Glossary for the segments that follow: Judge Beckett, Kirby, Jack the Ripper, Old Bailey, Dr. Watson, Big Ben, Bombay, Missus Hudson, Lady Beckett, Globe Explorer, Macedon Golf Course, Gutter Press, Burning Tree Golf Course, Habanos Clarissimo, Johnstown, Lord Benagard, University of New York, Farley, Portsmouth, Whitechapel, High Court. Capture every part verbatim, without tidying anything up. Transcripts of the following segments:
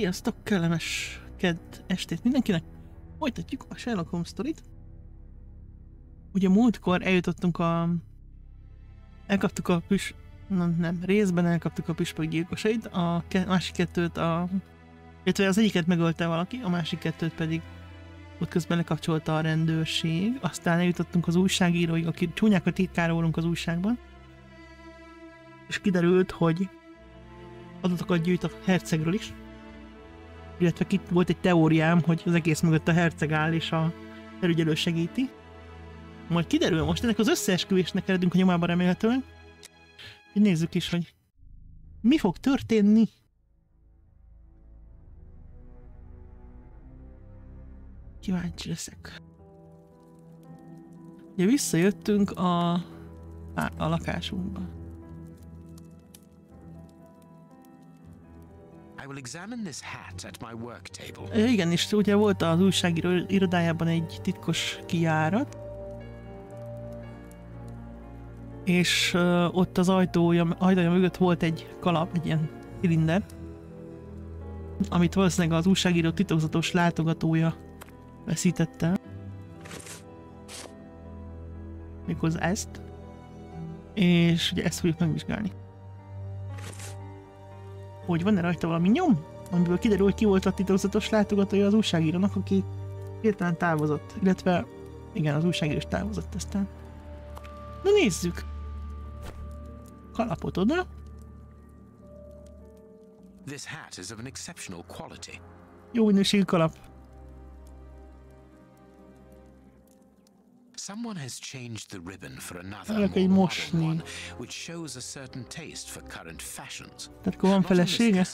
Sziasztok, kellemes kedd estét mindenkinek! Folytatjuk a Sherlock Holmes sztorit. Ugye múltkor eljutottunk a... Elkaptuk a püs... Nem, nem, részben elkaptuk a püspök gyilkosait, a ke... másik kettőt a... illetve az egyiket megölte valaki, a másik kettőt pedig ott közben lekapcsolta a rendőrség. Aztán eljutottunk az újságíróig, aki csúnyákat titkárolunk az újságban. És kiderült, hogy adatokat gyűjt a hercegről is. Illetve itt volt egy teóriám, hogy az egész mögött a herceg áll és a felügyelő segíti. Majd kiderül most, ennek az összeesküvésnek eredünk a nyomában remélhetően. Így nézzük is, hogy mi fog történni. Kíváncsi leszek. Ugye visszajöttünk a, a lakásunkba. Igen, és ugye volt az újságíró irodájában egy titkos kijárat. És uh, ott az ajtója, ajtója mögött volt egy kalap, egy ilyen cilinder, amit valószínűleg az újságíró titokzatos látogatója veszítette. Méghozzá ezt. És ugye ezt fogjuk megvizsgálni. Hogy van-e rajta valami nyom, amiből kiderül, hogy ki volt a titokzatos látogatója az újságírónak, aki hirtelen távozott. Illetve igen, az újságíró is távozott aztán. Na nézzük! Kalapot oda. Jó minőségű kalap. Valaki egy mosni. Tehát akkor van felesége?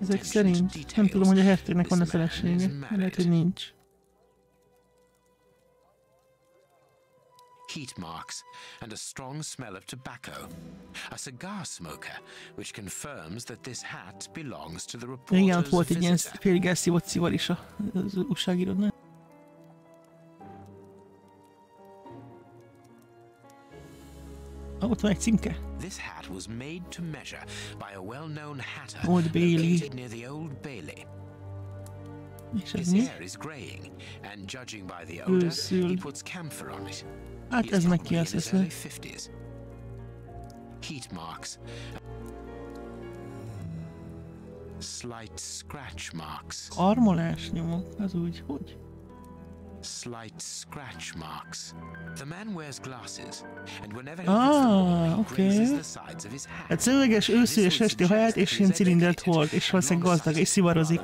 Ezek szerint nem tudom, hogy a hercegnek van a felesége. Lehet, hogy nincs. Heat marks and a strong smell of tobacco. A cigar smoker, which confirms that this hat belongs to the reporter's visitor. Igen, volt egy ilyen félig elszívott szivar is az újságírónál. Ott van egy címke. This hat was made to measure by a well-known hatter located near the Old Bailey. És ez mi? Őszül. Hát ez neki az eszle. Karmolás nyomok, az úgy, hogy? Ah, oké. Egy szöveges őszű és esti haját és ilyen cilindert hord, és valószínűleg gazdag, és szivarozik.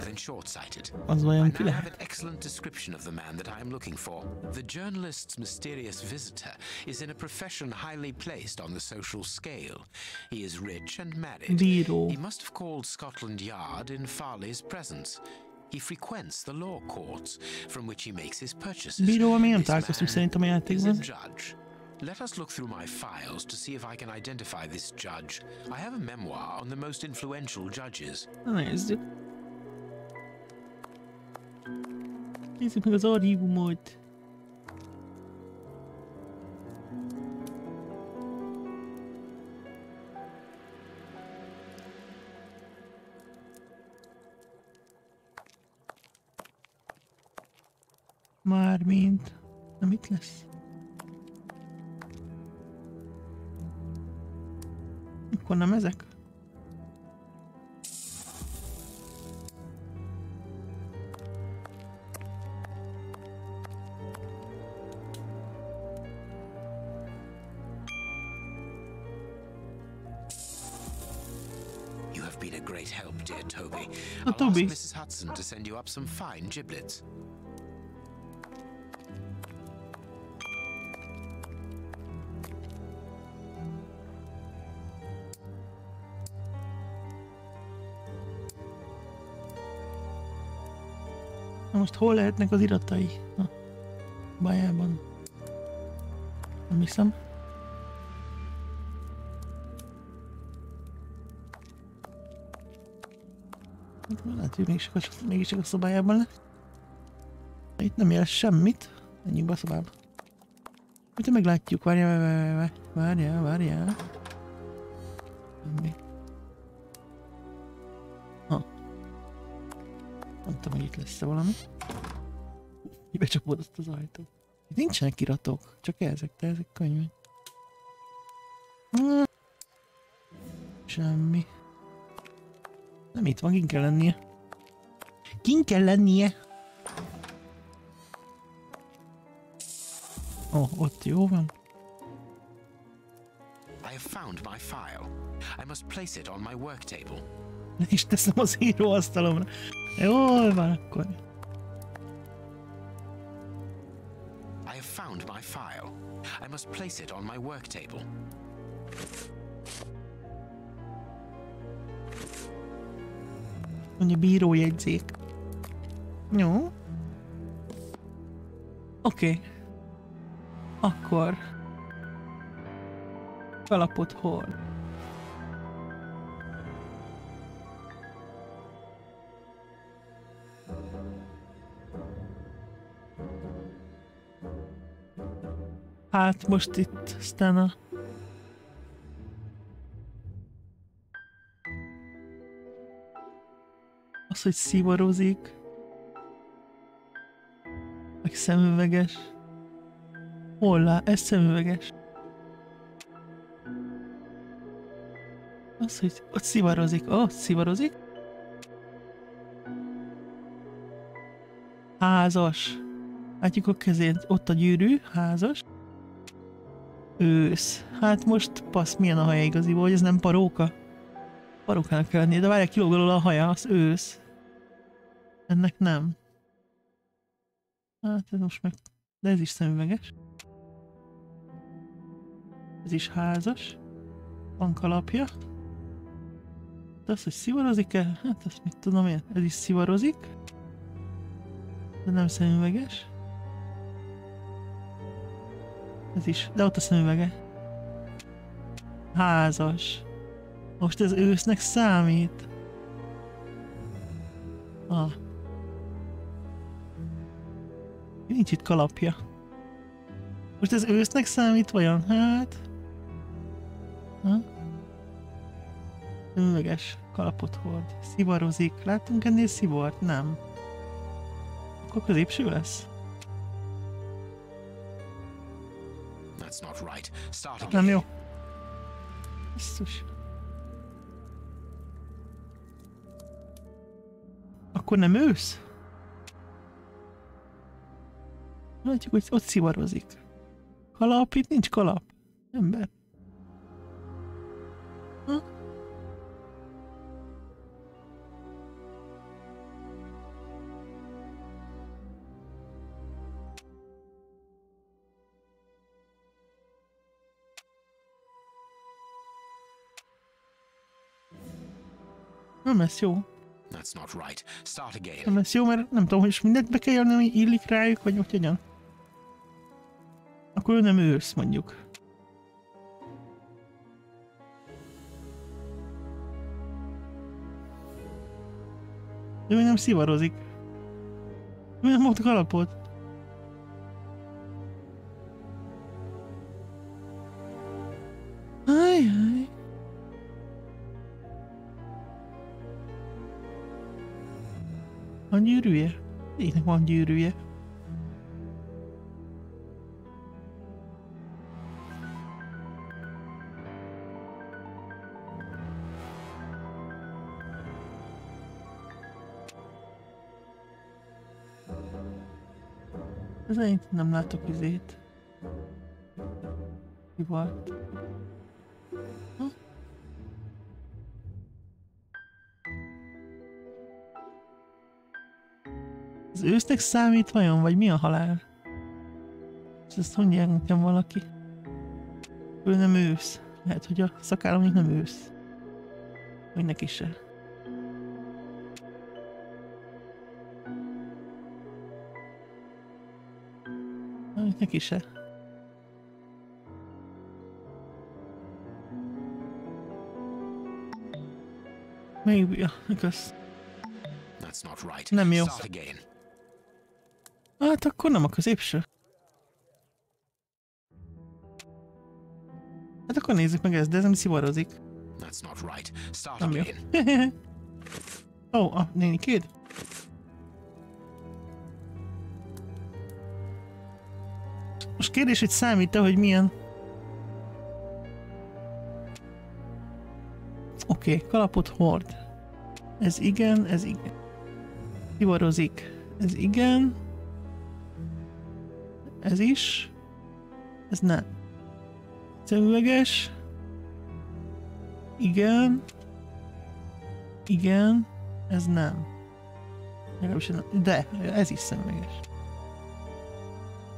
Az vajon ki lehet? Bíró. He frequents the law courts from which he makes his purchases. Bíró, mi nem találkoztunk szerintem a játékban. Let us look through my files to see if I can identify this judge. I have a memoir on the most influential judges. Nézzük. Nézzük meg az archívumot. Mármint, na mit lesz? Akkor nem ezek? You have been a great help, dear Toby. I'll ask Missus Hudson to send you up some fine giblets. Most hol lehetnek az iratai? Na, bájában. Nem hiszem. Lehet, hogy mégis, mégis csak a szobájában le. Itt nem jelent semmit. Menjünk be a szobába. Hogyha meglátjuk, várjál, várjál, várjál, várjál. Ha, Mondtam, hogy itt lesz-e valami. Becsapod azt az ajtót. Itt nincsenek iratok, csak ezek, de ezek könyvek. Semmi. Nem itt van, kint kell lennie. Kint kell lennie! Ó, oh, ott jó van. I have found my file. I must place it on my work table. Ne is teszem az íróasztalomra. Jól van akkor. I have found my file. I must place it on my work table. Mondja bírójegyzék. Jó. Oké. Okay. Akkor... Felapod hol? Hát most itt aztán a... Az, hogy szivorozik. Meg szemüveges. Hollá, ez szemüveges. Az, hogy ott szivarozik. Ó, oh, szivarozik. Házas. Látjuk a kezét. Ott a gyűrű. Házas. Ősz. Hát most passz, milyen a haja igaziból, hogy ez nem paróka. Parókának kell lenni, de várják, kilóg alóla a haja, az ősz. Ennek nem. Hát ez most meg... De ez is szemüveges. Ez is házas. Bankalapja. De az, hogy szivarozik-e? Hát azt mit tudom én. Ez is szivarozik. De nem szemüveges. Ez is. De ott a szemüvege. Házas. Most ez ősznek számít. Ah. Nincs itt kalapja. Most ez ősznek számít vajon? Hát... Ha? Szemüveges kalapot hord. Szivarozik. Látunk ennél szivart? Nem. Akkor középső lesz? Nem jó. Biztos. Akkor nem ősz? Látjuk, hogy ott szivarozik. Kalap? Itt nincs kalap. Ember. Ha? Nem lesz jó. That's not right. Start again. Nem lesz jó, mert nem tudom, hogy mindent be kell jönni, ami illik rájuk, vagy hogy hogyan. Akkor ő nem ősz, mondjuk. Ő nem szivarozik. Ő nem ott kalapot. Van gyűrűje? Végnek van gyűrűje. Ezért nem látok izét. Kivart. Ősznek számít vajon, vagy mi a halál? És ezt mondják nekem valaki. Ő nem ősz. Lehet, hogy a szakállamig nem ősz. Vagy neki se. Vagy neki se. Még... Ja, kösz. Nem jó. Hát akkor nem a középső. Hát akkor nézzük meg ezt, de ez nem szivarozik. That's not right. Start nem jó. Ó, oh, a nénikéd? Most kérdés, hogy számít-e, hogy milyen... Oké, okay, kalapot hord. Ez igen, ez igen. Hivarozik. Ez igen. Ez is. Ez nem. Szemüveges. Igen. Igen. Ez nem. De, ez is szemüveges.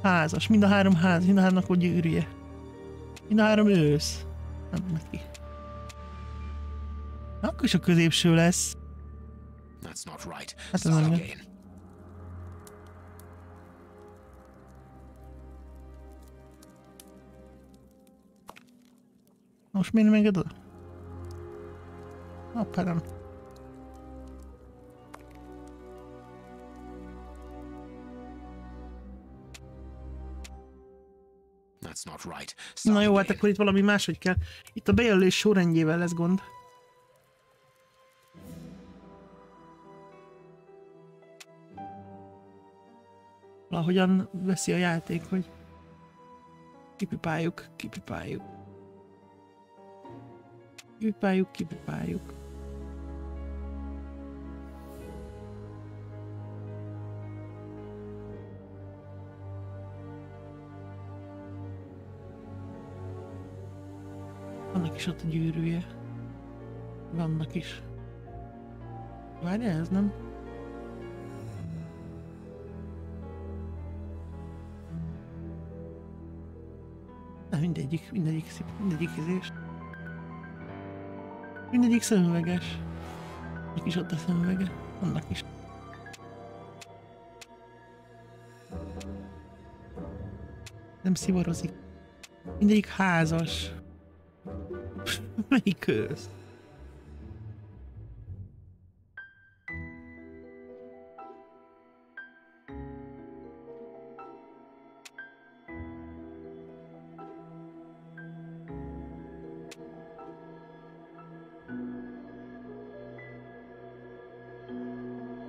Házas. Mind a három ház. Mind a háromnak a gyűrűje. Mind a három ősz. Nem megy ki. Na, akkor is a középső lesz. Hát ez nem jön. Most miért nem enged oda? Apádám. Na jó, hát akkor itt valami máshogy kell. Itt a bejelölés sorrendjével lesz gond. Valahogyan veszi a játék, hogy kipipáljuk, kipipáljuk. Kipipáljuk, kipipáljuk. Vannak is ott a gyűrűje. Vannak is. Várja, ez nem? Na, mindegyik, mindegyik szép, mindegyik izés. Mindegyik szemüveges. Annak is ott a szemüvege, annak is. Nem szivorozik. Mindegyik házas. Melyik ősz?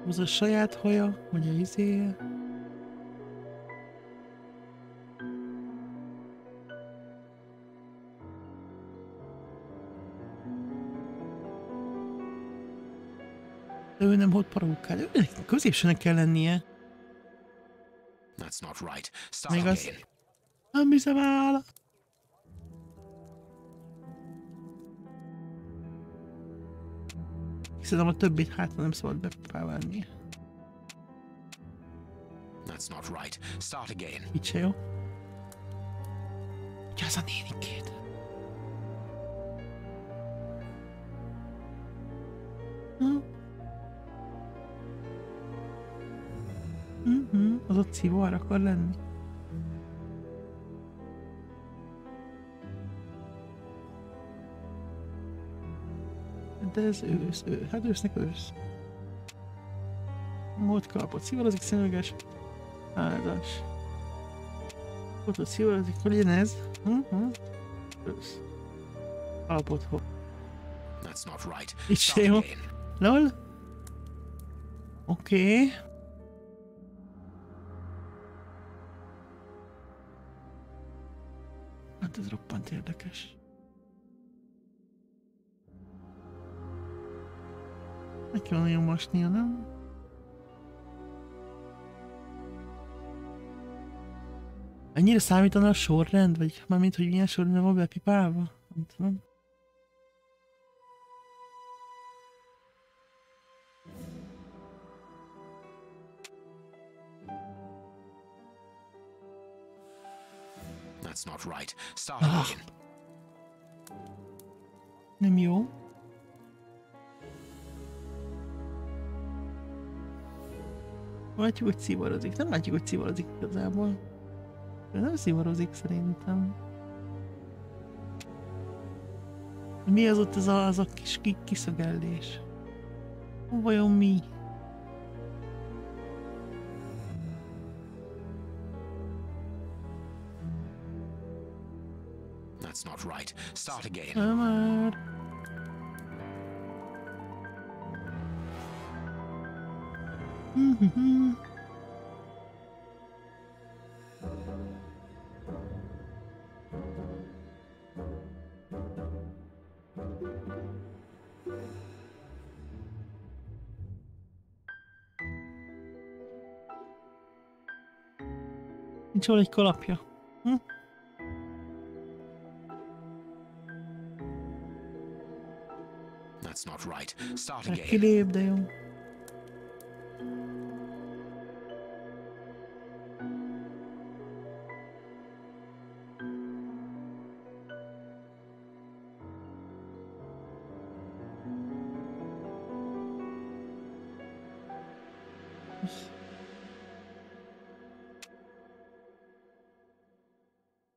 Az a saját haja, vagy a izéje. De ő nem volt parókál. Őnek középsőnek kell lennie. Még az... Nem hiszem áll. Szerintem a többit hátra nem szabad bepáválni. Így se jó. Ugye az a nénikét. Hm? Mm-hmm. Az ott szivár akar lenni. De ez ősz, ő, hát ősznek ősz. Mód kalapot szivalozik, szemüveges, házas. Ott ott szivalozik, hogy legyen ez. Uh-huh. Ősz. Kalapot hol. Itt se jó. Lol. Oké. Okay. Hát ez roppant érdekes. Neki van nagyon mosnia, nem? Ennyire számítana a sorrend? Vagy mármint, hogy milyen sorrend van bepipálva? Nem tudom. That's not right. Start again. Nem jó. Látjuk, hogy szivorozik. Nem látjuk, hogy szivorozik igazából. De nem szivorozik szerintem. Mi az ott az a, az a kis kiszögellés? Vajon mi? That's not right. Start again. Már... until they call up here. Hmm? That's not right. Start again. Aquele daí.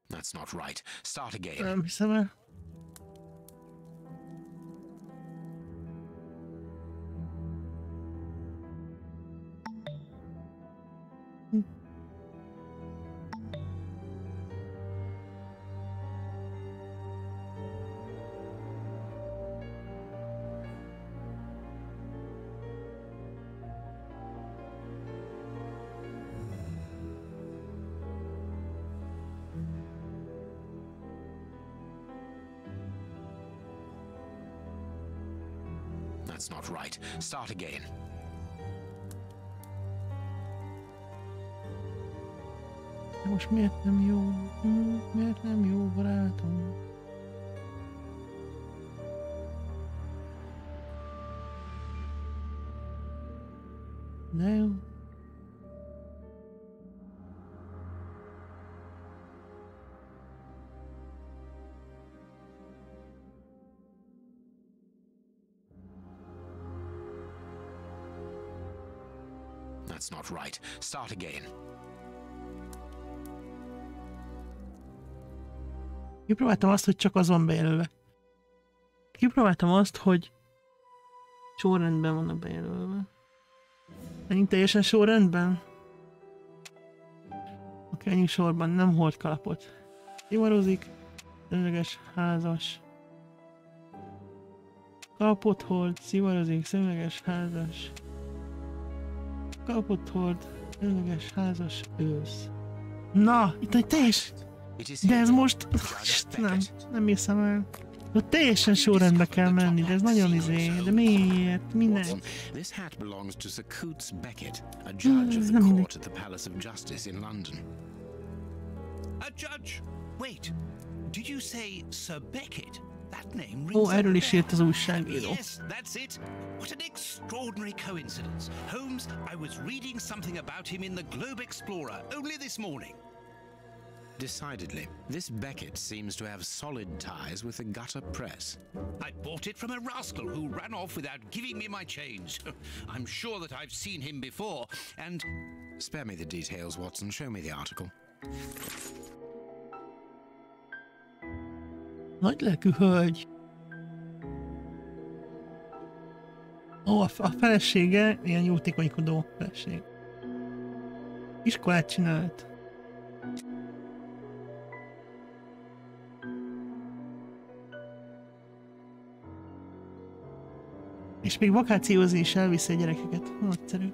That's not right. Start again. Um, somewhere. That's not right. Start again. Most miért nem jó? Miért nem jó, barátom? De jó. That's not right. Start again. Kipróbáltam azt, hogy csak az van bejelölve. Kipróbáltam azt, hogy sorrendben vannak bejelölve. Megint teljesen sorrendben? Oké, ennyi sorban, nem hord kalapot. Ivarozik, szemüveges, házas. Kalapot hord, szivarozik, szemüveges, házas. Kapott hord, önleges házas ősz. Na, itt egy teljes... De ez most... Nem, nem hiszem el. Ott teljesen sorrendbe kell menni, de ez nagyon izé. De miért? Minek? Ez nem mindegy. Ó, erről is írt az újságíró. Yes, that's it. What an extraordinary coincidence. Holmes, I was reading something about him in the Globe Explorer only this morning. Decidedly, this Beckett seems to have solid ties with the Gutter Press. I bought it from a rascal who ran off without giving me my change. I'm sure that I've seen him before, and... Spare me the details, Watson. Show me the article. Nagy lelkű hölgy. Ó, a felesége ilyen jótékonykodó feleség. Iskolát csinált. És még vakációzni is elviszi a gyerekeket. Nagyszerű.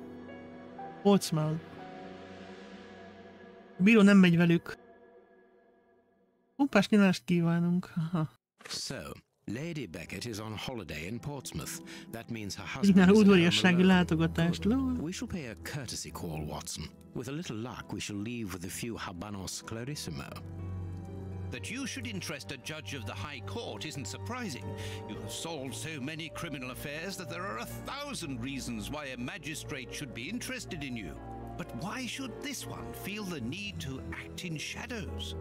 Portsmouth. A bíró nem megy velük. Pumpás nyilást kívánunk. Aha. So, Lady Beckett is on holiday in Portsmouth. That means her husband is on loan. We shall pay a courtesy call, Watson. With a little luck, we shall leave with a few Habanos Clarissimo. That you should interest a judge of the High Court isn't surprising. You have solved so many criminal affairs that there are a thousand reasons why a magistrate should be interested in you. But why should this one feel the need to act in shadows?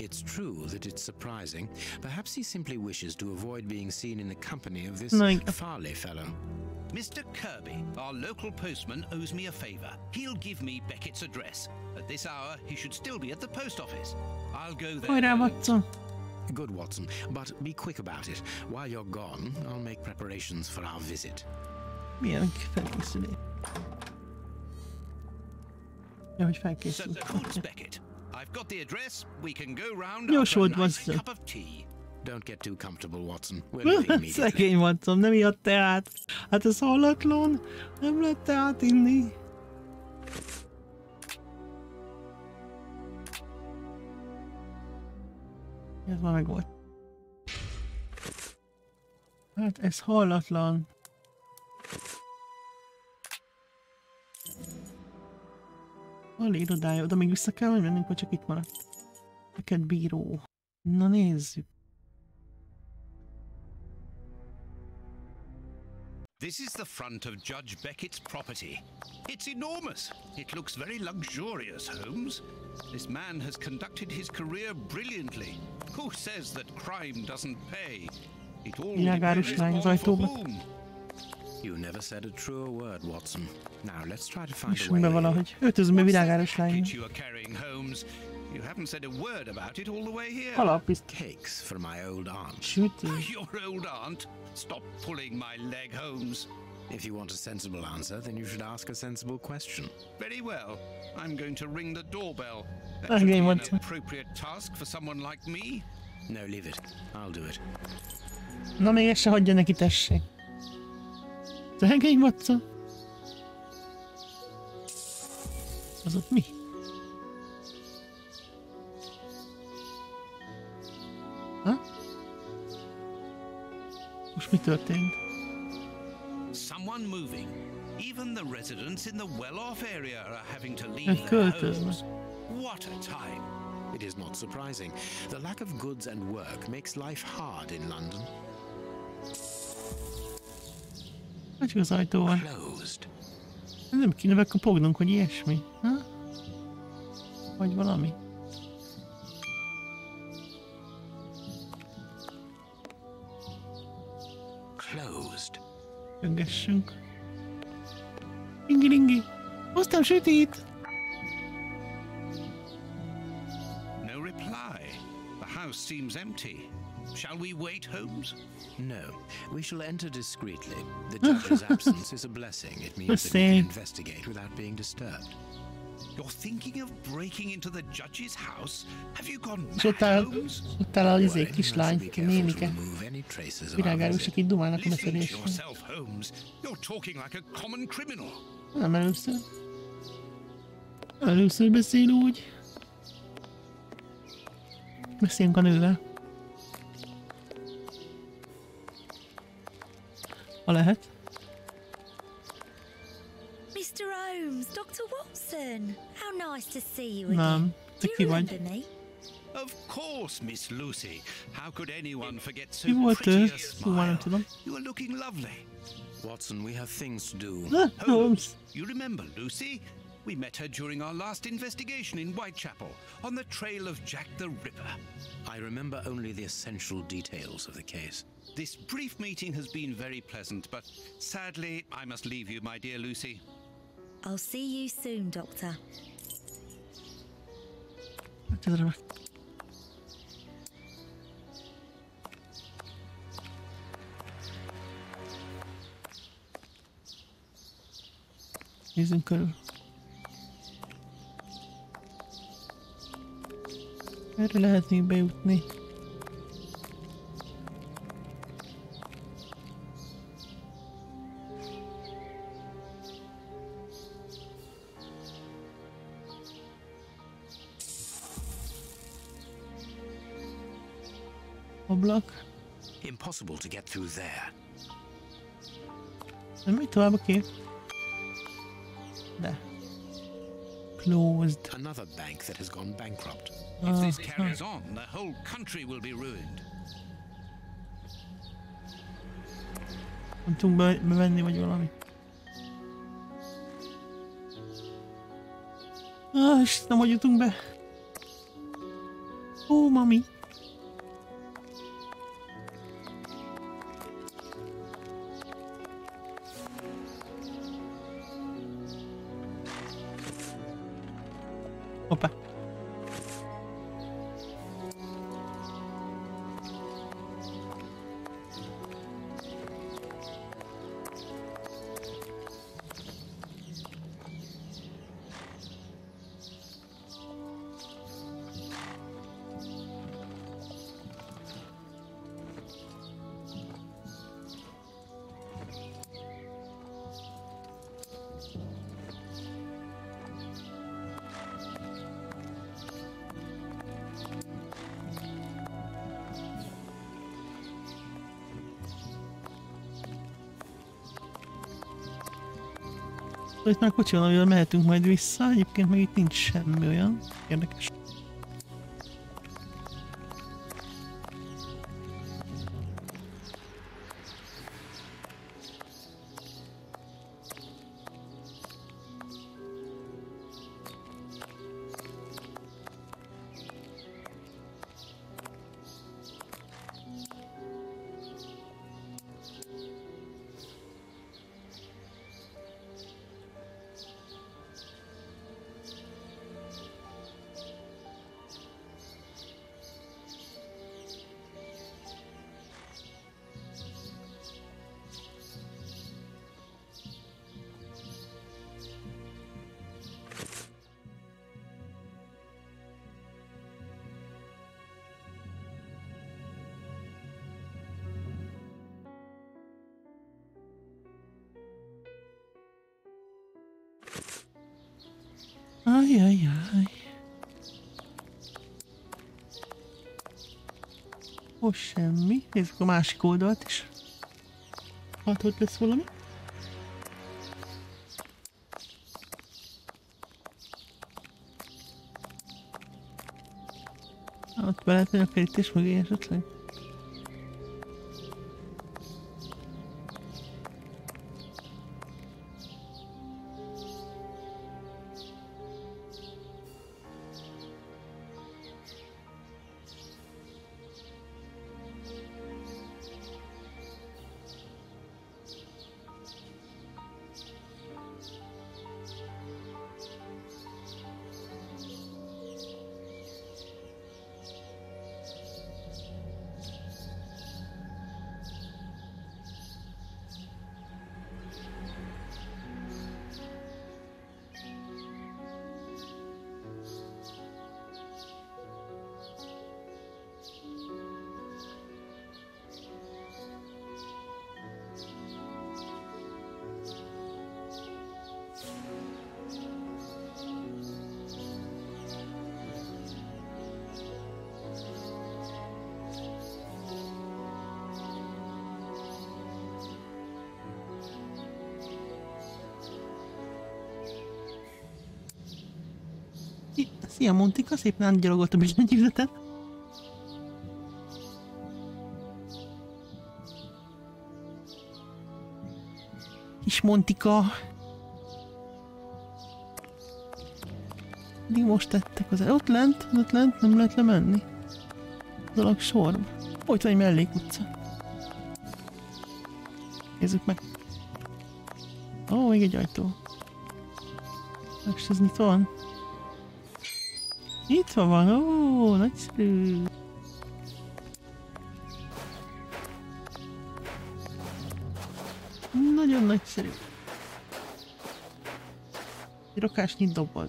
It's true that it's surprising. Perhaps he simply wishes to avoid being seen in the company of this Farley fellow. Mister Kirby, our local postman, owes me a favor. He'll give me Beckett's address. At this hour, he should still be at the post office. I'll go there. Wait, Watson. Good, Watson, but be quick about it. While you're gone, I'll make preparations for our visit. Yeah, thanks to me. No, so the court's Beckett. I've got the address. We can go round after a nice cup of tea. Don't get too comfortable, Watson. We'll leave immediately. Szegény Watson, nem jött teát. Hát ez hallatlan. Nem lehet teát inni. Ez már meg volt. Hát ez hallatlan. Hol irodája? Oda még vissza kell mennünk, vagy csak itt maradt? Neked bíró. Na nézzük. This is the front of Judge Beckett's property. It's enormous. It looks very luxurious, Holmes. This man has conducted his career brilliantly. Who says that crime doesn't pay? It all depends on for whom. You never said a truer word, Watson. Now let's try to find a way. Valahogy. Öltözöm a világáros lánynak. You are carrying, Holmes. You haven't said a word about it all the way here. Halapis cakes for my old aunt. Your old aunt? Stop pulling my leg, Holmes. If you want a sensible answer, then you should ask a sensible question. Very well. I'm going to ring the doorbell. That's an appropriate task for someone like me. No, leave it. I'll do it. Na még ezt se hagyja neki, tessék. Szegény Watson. Az ott mi? Ha? Most mi történt? Someone moving. Even the residents in the well-off area are having to leave their homes. What a time! It is not surprising. The lack of goods and work makes life hard in London. Hagyjuk az ajtóval. Nem kéne kopognunk, hogy ilyesmi. Ha? Vagy valami. Closed. Köngessünk. Ingi-lingi. Hoztam sütit! No reply. The house seems empty. Shall we wait, Holmes? No. We shall enter discreetly. The judge's absence is a blessing. It means that we can investigate without being disturbed. You're thinking of breaking into the judge's house? Have you gone mad, Holmes? Well, you must be careful to remove any traces of our visit. Listen to yourself, Holmes. You're talking like a common criminal. Nem először. Először beszél úgy. Beszéljünk a nővel. Ha lehet. mister Holmes, doctor Watson, how nice to see you again. Do you remember me? Of course, Miss Lucy. How could anyone forget so pretty a smile? You are looking lovely. Watson, we have things to do. Holmes, you remember Lucy? We met her during our last investigation in Whitechapel, on the trail of Jack the Ripper. I remember only the essential details of the case. This brief meeting has been very pleasant, but sadly, I must leave you, my dear Lucy. I'll see you soon, Doctor. Isn't cool. Erre lehetnénk bejutni. Ablak. Impossible to get through there. Nem megy tovább a kép. De. Closed. Another bank that has gone bankrupt. If oh, this carries oh. on, the whole country will be ruined. Nem tudunk bevenni, vagy valami. Ah, és nem hogy jutunk be. Ó, oh, mami. Hoppá. Szóval itt már kocsival, amivel mehetünk majd vissza, egyébként meg itt nincs semmi olyan érdekes. Ajajaj. Most semmi. Nézzük a másik oldalt is. Hát ott lesz valami. Ott be lehet menni a kerítés mögé esetleg. Szia Montika, szépen átgyalogoltam egy nagy üzletet. Kis Montika. Mindig most tettek az el. Ott lent, ott lent nem lehet lemenni. Az alak sorba. Ott van egy mellékutca. Nézzük meg. Ó, még egy ajtó. Most ez nyitva van. Nyitva van, ó, nagyszerű. Nagyon nagyszerű. Egy rakásnyi doboz.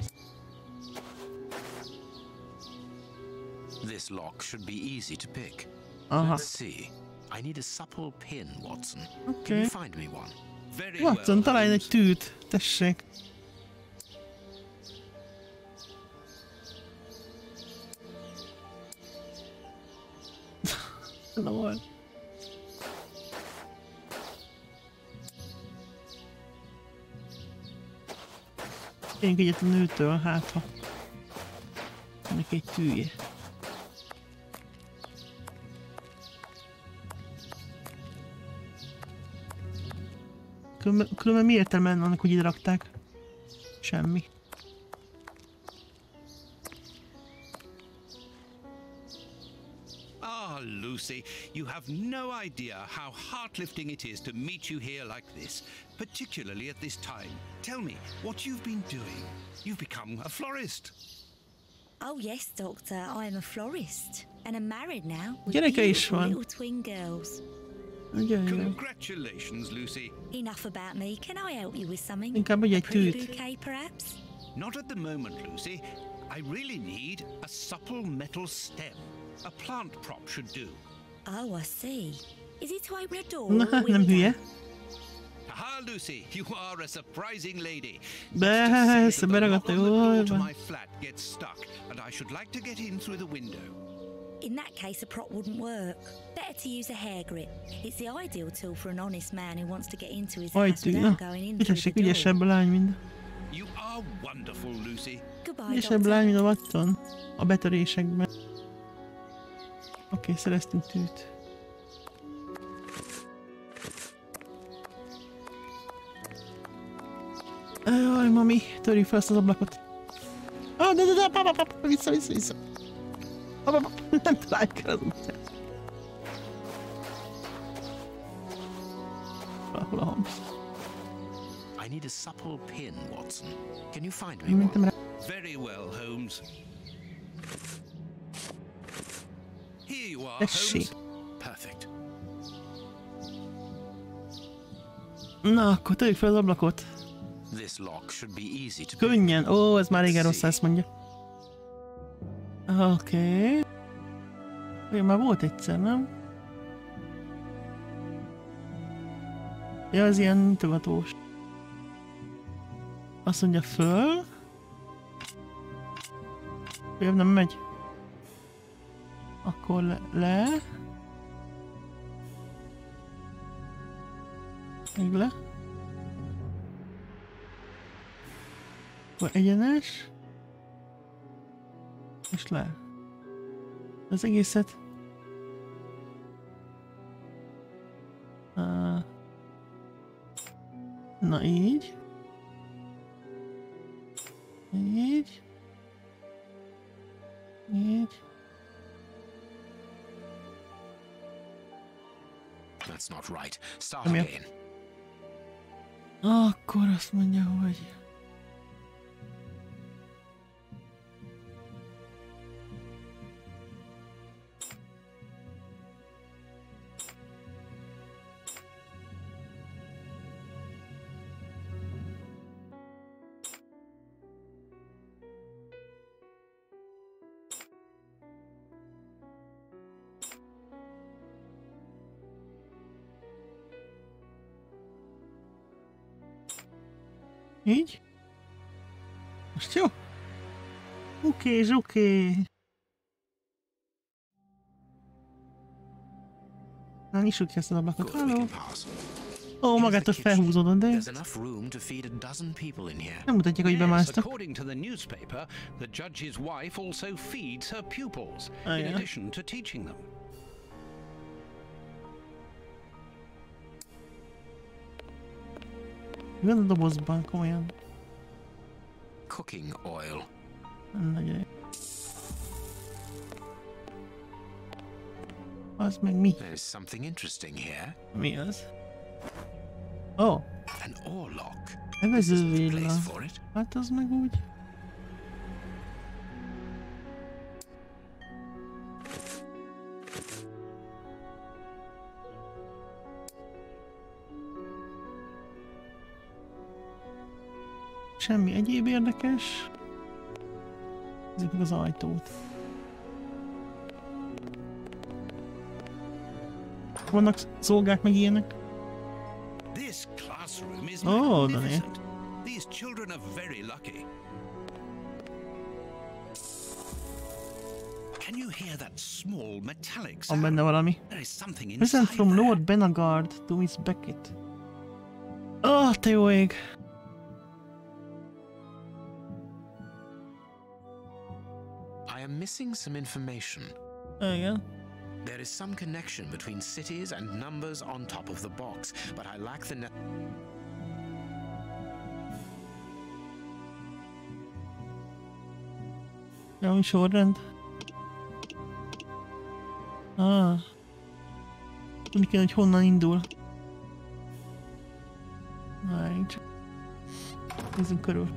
This lock should be easy to pick. Aha. Let's see. I need a supple pin, Watson. Okay. Can you find me one? Very well. Watson, találj egy tűt, tessék. Lord. Tényleg egyet a nőtől, hát ha ennek egy tűje. Különben, különben mi értelme annak, hogy ide rakták? Semmi. You have no idea how heart-lifting it is to meet you here like this, particularly at this time. Tell me what you've been doing. You've become a florist. Oh yes, Doctor, I am a florist, and I'm married now with beautiful little twin girls. Congratulations, Lucy. Enough about me. Can I help you with something? A pretty bouquet, perhaps? Not at the moment, Lucy. I really need a supple metal stem. A plant prop should do. Oh, I see. Is it to open a door? Nah, nem hülye. Aha, Lucy, you are a surprising lady. Best, beragadt a jól van. My flat gets stuck, and I should like to get in through the window. In that case, a prop wouldn't work. Better to use a hair grip. It's the ideal tool for an honest man who wants to get into his house without going into the door. You are wonderful, Lucy. Goodbye, Doctor. Mint a Watson a betörésekben. Oké, szereztünk tűt. Jaj, mami, törjük fel ezt az ablakot. Ah, de, de, de, pap, pap, pap, vissza, vissza, vissza. Pap, pap, nem találjuk el az útját. Valahol a Holmes. I need a supple pin, Watson. Can you find me one? Very well, Holmes. Here you are, Holmes. Perfect. Na, akkor törjük fel az ablakot. This lock should be easy to könnyen. Ó, ez már igen rossz, ezt mondja. Oké. Okay. Már volt egyszer, nem? Ja, ez ilyen mutogatós. Azt mondja föl. Jó, nem megy. Akkor le. le. Még le. Akkor egyenes. És le. Az egészet. Na így. Így. Így. That's not right. Start again. Akkor azt mondja, hogy... Így? Most jó? Oké, zsuké. Na, nyissuk ki ezt az ablakot. Halló? Ó, magától felhúzódott, de ezt. Nem mutatják, hogy bemásztak. Ajjá. Mi van a dobozban, komolyan? Cooking oil. Nagy. Az meg mi? Mi az? Ó! Oh. Evezővilla. Hát az meg úgy. Semmi egyéb érdekes. Nézzük meg az ajtót. Vannak szolgák meg ilyenek? Ó, oh, Dani. Van benne valami. Present from Lord Benagard to Miss Beckett. Ó, oh, te jó ég! Missing some information. Oh yeah. There is some connection between cities and numbers on top of the box, but I lack the net. Wrong shorthand. Ah. Tudni kell, hogy honnan indul. Right. Nézzünk körül.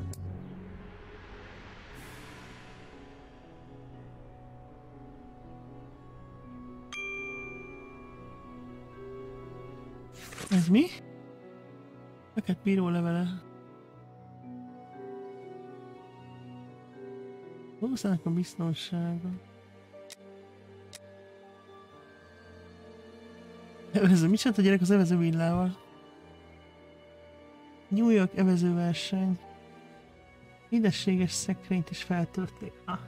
Ez mi? Beckett bíró levele. Valószínűleg a biztonsága. Evező. Mit csinált a gyerek az evező villával? New York evezőverseny. Édességes szekrényt is feltörték. Ah.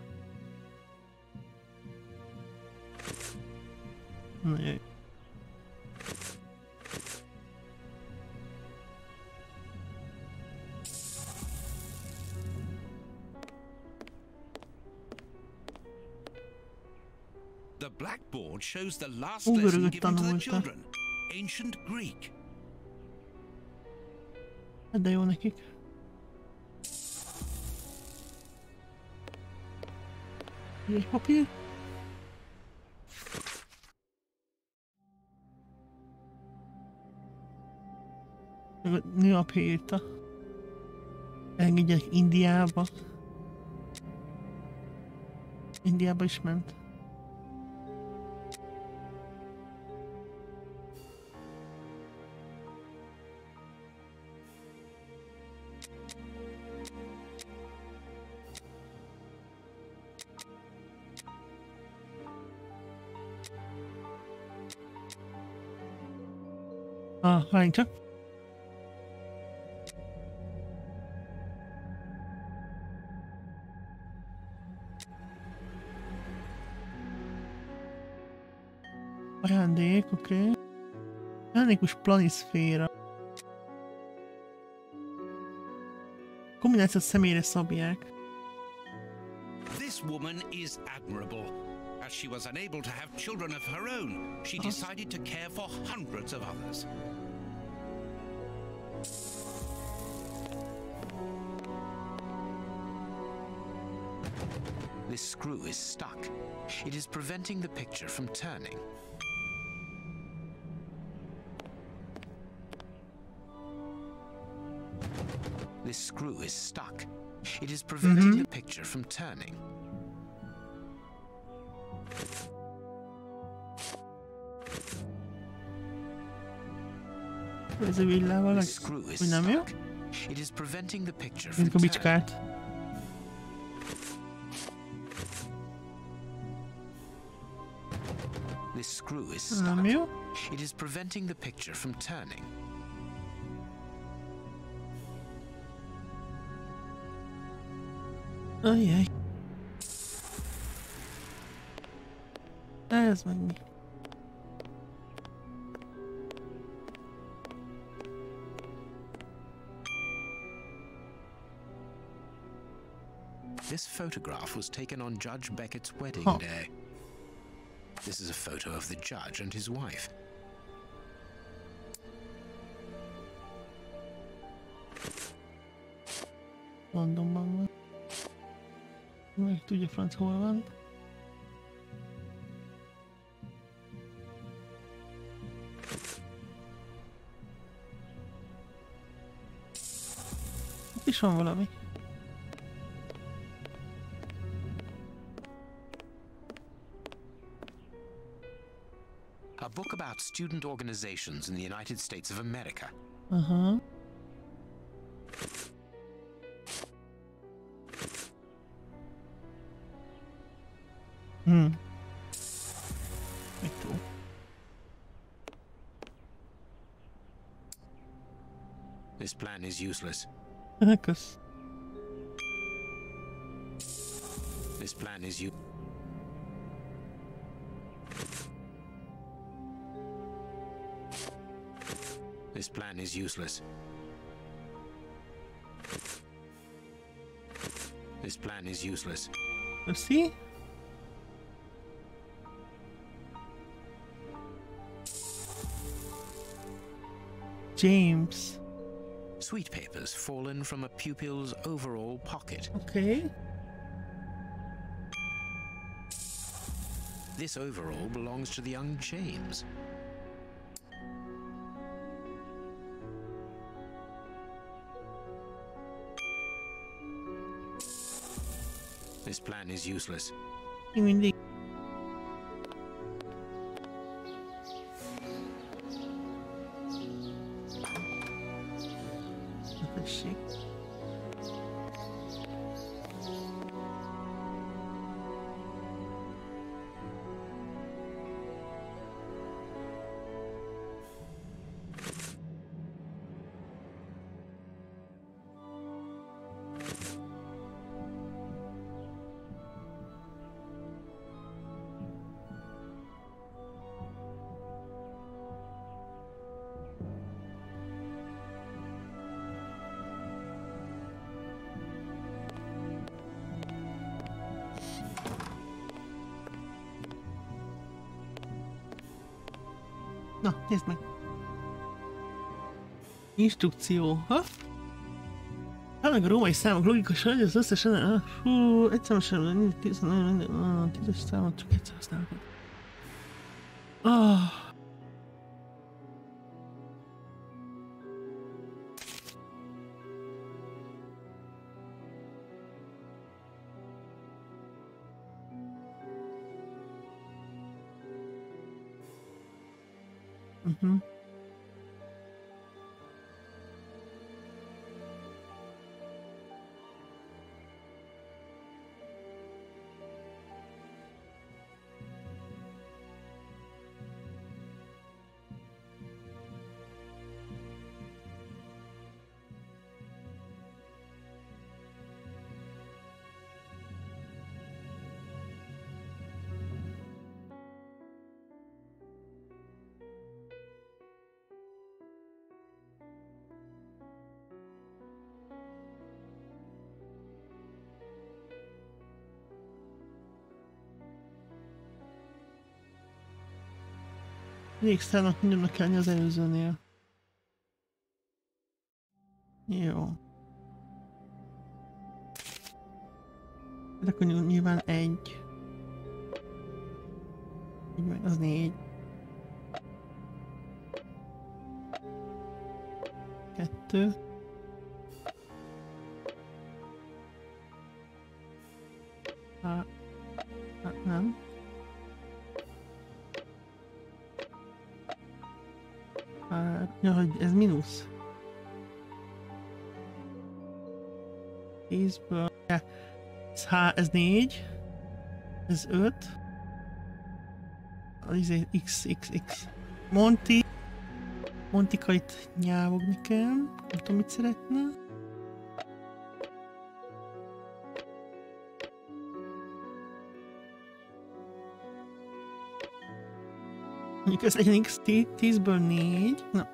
No. The blackboard shows the last lesson given to the children, ancient Greek. De jó nekik. Egy papír. Nő apja írta. Engedjek Indiába. Indiába is ment. Ah, várjunk. Ajándék, oké. Okay. Ajándékos planiszféra. Kombinációt személyre szabják. This woman is admirable. As she was unable to have children of her own, she decided to care for hundreds of others. This screw is stuck. It is preventing the picture from turning. This screw is stuck. It is preventing mm-hmm. the picture from turning. Ez a villával, hogy nem jó? Mint a bicskát. Nem jó? Ajjaj. Ez meg mi? This photograph was taken on Judge Beckett's wedding huh. day. This is a photo of the judge and his wife. Londonban van. Meg tudja franc hol van. Itt is van valami. Book about student organizations in the United States of America. Uh-huh. Hmm. Ito. This plan is useless. Because this plan is useless. This plan is useless. This plan is useless. Let's see. James. Sweet papers fallen from a pupil's overall pocket. Okay. This overall belongs to the young James. This plan is useless. You mean the shit? No, jedźmy. Instrukcją. Ale grubej sam glugi średnio zaszyna. Fu, etam się, nie ty znam, ty też sam czekaj co znam. Ah. Mhm. Externak mindennek elni az előzőnél. Jó. Hát akkor nyilván egy. Így meg az négy. Kettő. Hát nem. Ja, hogy ez mínusz. tízből... Ez, ez négy. Ez öt. Ez egy xxx. Monti. Montika itt nyávogni kell. Nem tudom, mit szeretne. Mondjuk ez legyen x, tízből négy. Na.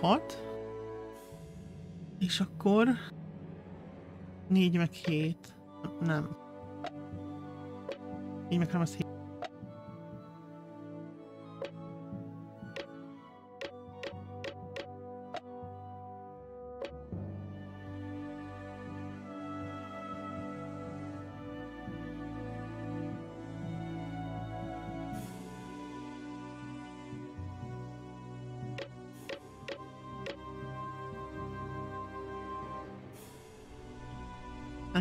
hat. És akkor négy meg hét. Nem. négy meg nem, az hét.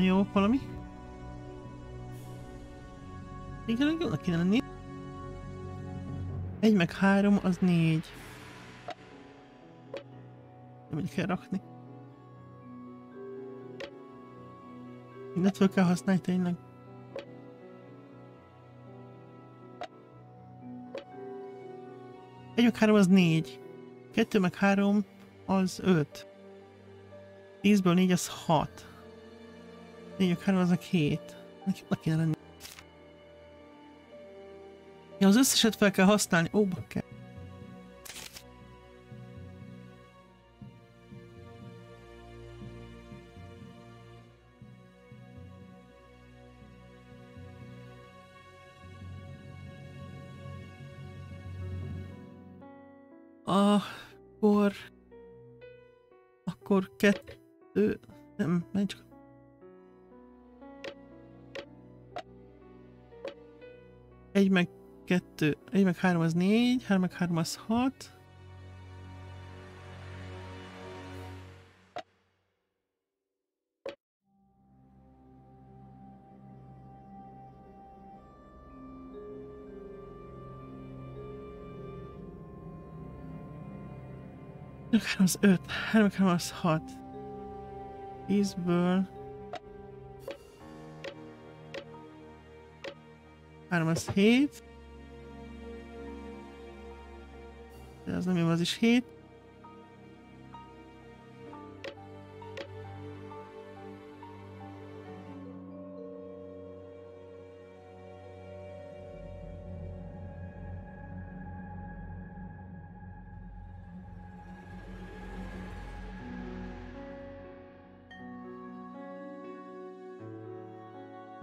Jó, valami? Igen, jónak kéne lenni. Egy meg három, az négy. Nem így kell rakni. Mindent föl kell használni tényleg. Egy meg három, az négy. Kettő meg három, az öt. Tízből négy, az hat. négy meg három, az meg hét. Nekiknek kéne lenni. Ja, az összeset fel kell használni. Ó, bakker. Akkor... Akkor kettő... Nem, nem csak... egy meg kettő, egy meg három az négy, három meg három az hat. három meg három az öt, három meg három az hat. tízből három az hét. De az nem jó, az is hét.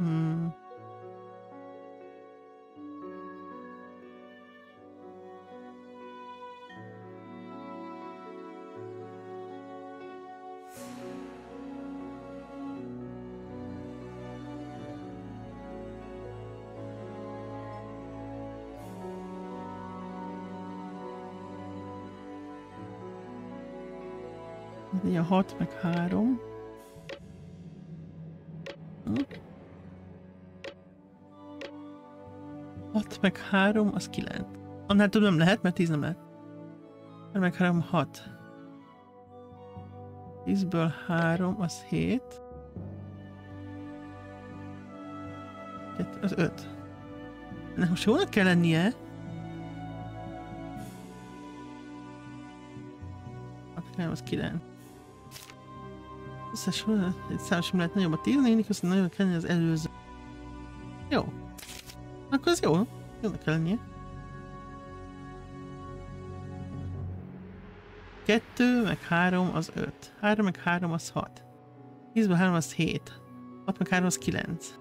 Hmm. Ugye hat meg három. hat meg három, az kilenc. Annál több nem lehet, mert tíz nem lehet. hat meg három, hat. tízből három, az hét. kettő, az öt. Na, most jónak kell lennie. hat nem, az kilenc. Összesen egy számos nem lehet nagyobb a tíz, nénik, azt nagyon kell lenni az előző. Jó. Akkor az jó. Jónak kell lennie. Kettő, meg három, az öt. Három, meg három, az hat. Tízből három, az hét. Hat, meg három, az kilenc.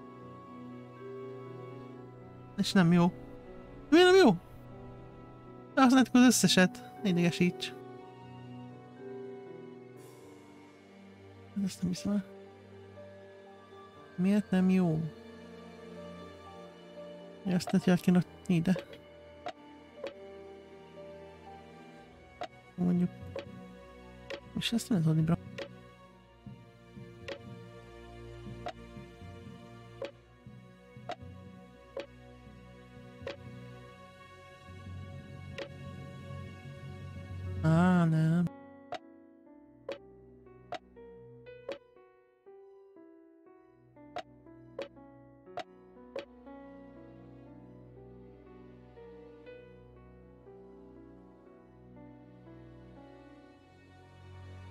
És nem jó. Miért nem jó? Használtuk az összeset. Ne idegesíts. Ezt nem hiszem el. Miért nem jó? Ezt nem kell kirakni ide. Mondjuk. És ezt nem tudni, bro. Á, nem.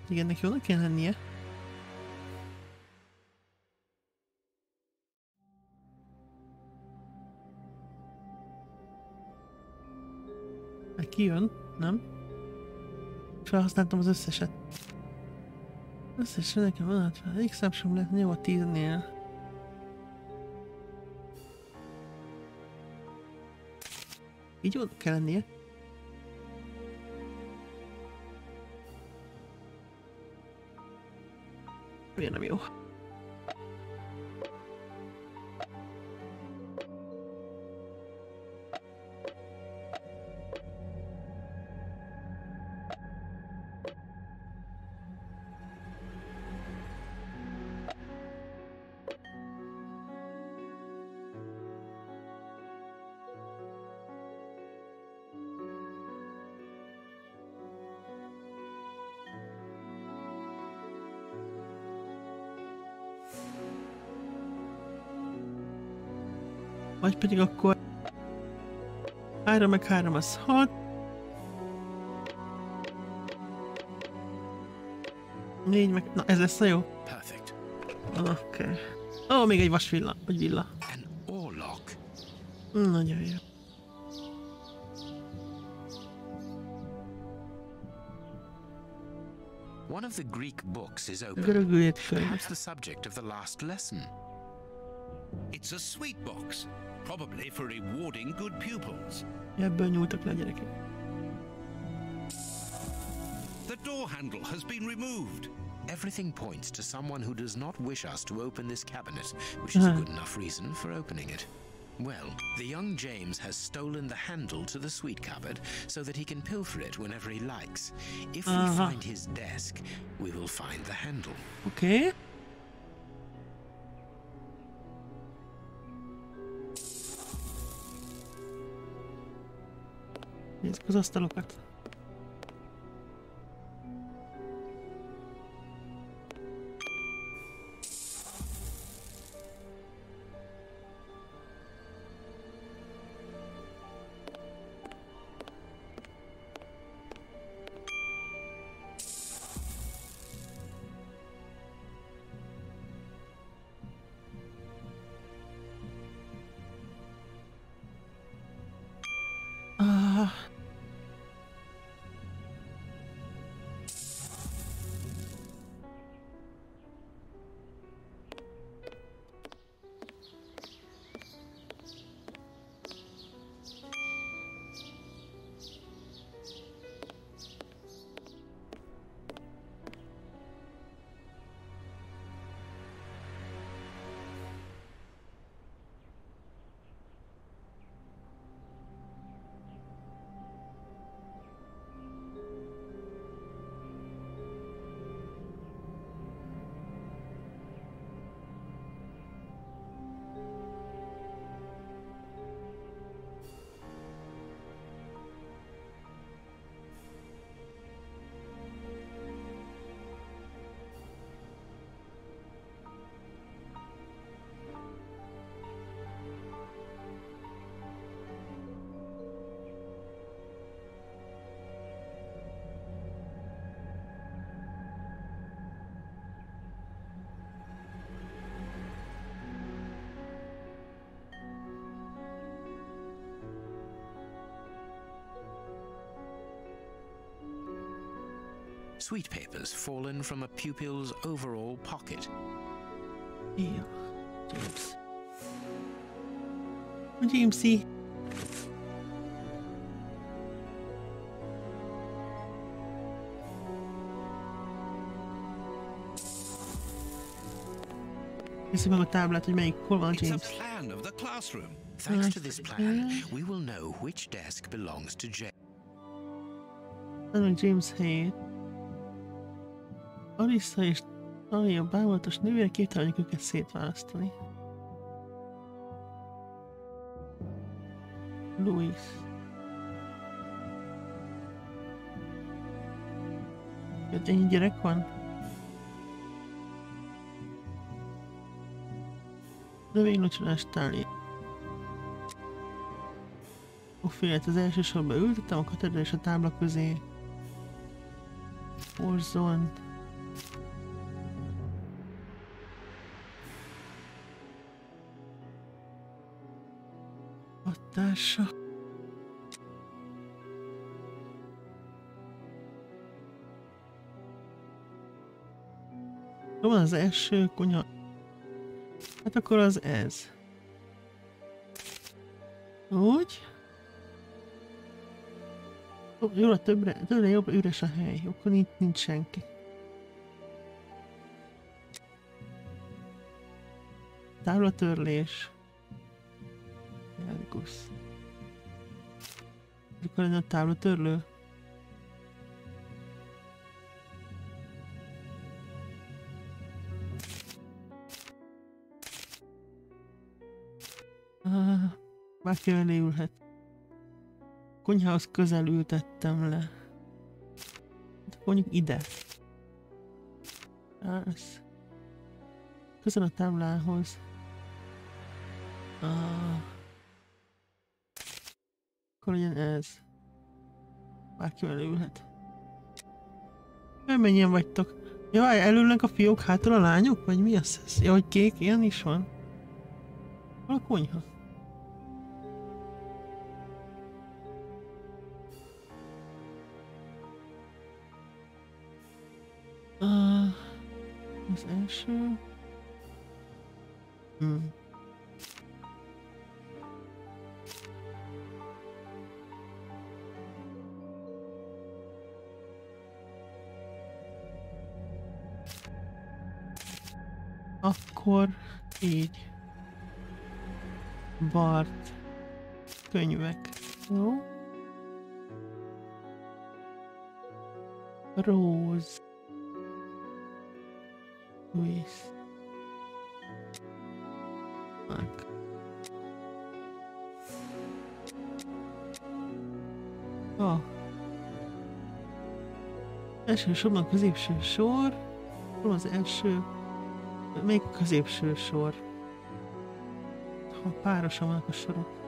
Igen, neki jónak kell lennie. Meg kijön, nem? Felhasználtam az összeset. Összesen nekem van átfele. Egyik szám sem lehet, jó a tíznél. Így jónak kell lennie. Miért nem jó? Vagy pedig akkor három meg három az hat. négy meg... Na ez lesz a jó. Oké. Ó, oh, még egy vasvilla. Vagy villa. Nagyon jó. Görögül ért fel. It's a sweet box. Probably for rewarding good pupils. Ebből nyújtak le, gyerekek. The door handle has been removed. Everything points to someone who does not wish us to open this cabinet, which is a good enough reason for opening it. Well, the young James has stolen the handle to the sweet cupboard so that he can pilfer it whenever he likes. If we find his desk, we will find the handle. Okay. Nézzük az asztalokat. sweet papers fallen from a pupil's overall pocket. Here, James. Jamesy. It's a plan of the classroom. Thanks to this plan, we will know which desk belongs to James. James helyét. Alissa és Talia bámulatos nővére képtelenek őket szétválasztani. Louis. Jött ennyi gyerek van? Növénylocsolás Talia. Ophélét az első sorba ültettem a katedra és a tábla közé. Orzont. Hatása. Jó, van az első konyha. Hát akkor az ez. Úgy. Jó, a többre, többre jobb üres a hely, akkor nincs, nincs senki. Távlatörlés. Elgusz. Mikor lenne a távlatörlő? Ah, bárki elé ülhet. Konyhához közel ültettem le. Mondjuk ide. Állsz. Közel a táblához. Ah. Akkor legyen ez. Bárkivel ülhet. Mennyien vagytok? Jaj, elülnek a fiók, hátra a lányok? Vagy mi az ez? Jaj, kék, ilyen is van. Hol a konyha? Az első... Hmm. Akkor így. Bart. Könyvek. Jó. Róz. Louis. Mark. Ah. Első sorban középső sor. Hol az első? Még középső sor. Ha párosan vannak a sorok.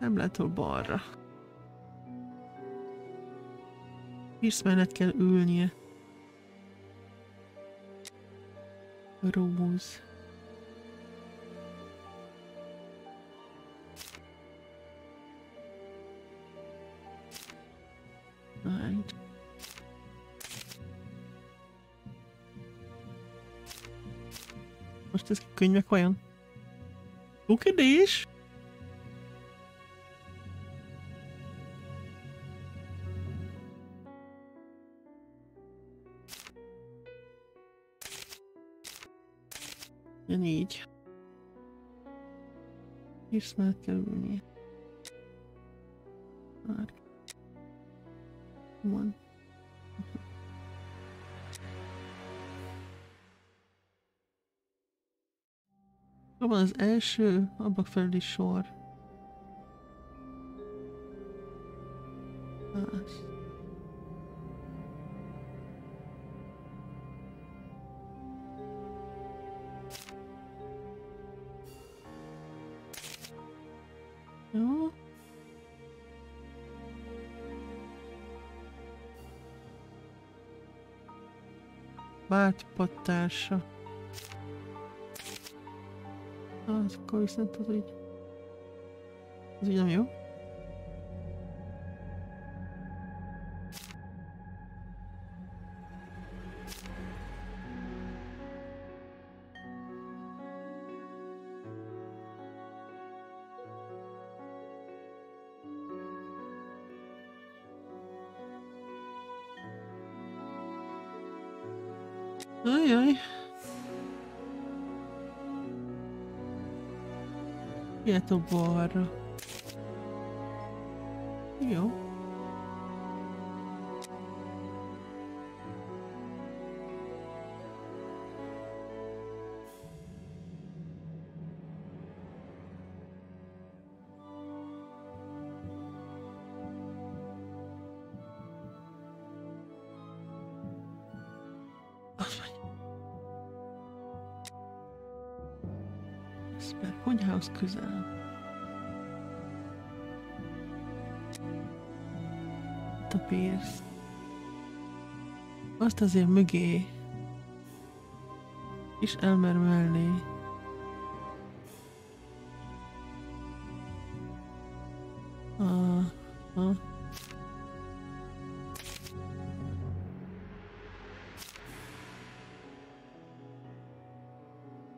Táblától balra. Hirsz mellett kell ülnie. Róz. Most ez könyvek vajon? Jó kérdés! Így. East Macedonia. God. One. Szóval az első ablak felüli sor. Más. Jó. Vádpattársa. Az akkor viszont az így... Az így nem jó. Ajaj. Ilyet a balra. Jó. Közel. A pénz. Azt azért mögé. És elmer mellé. Ah, ah.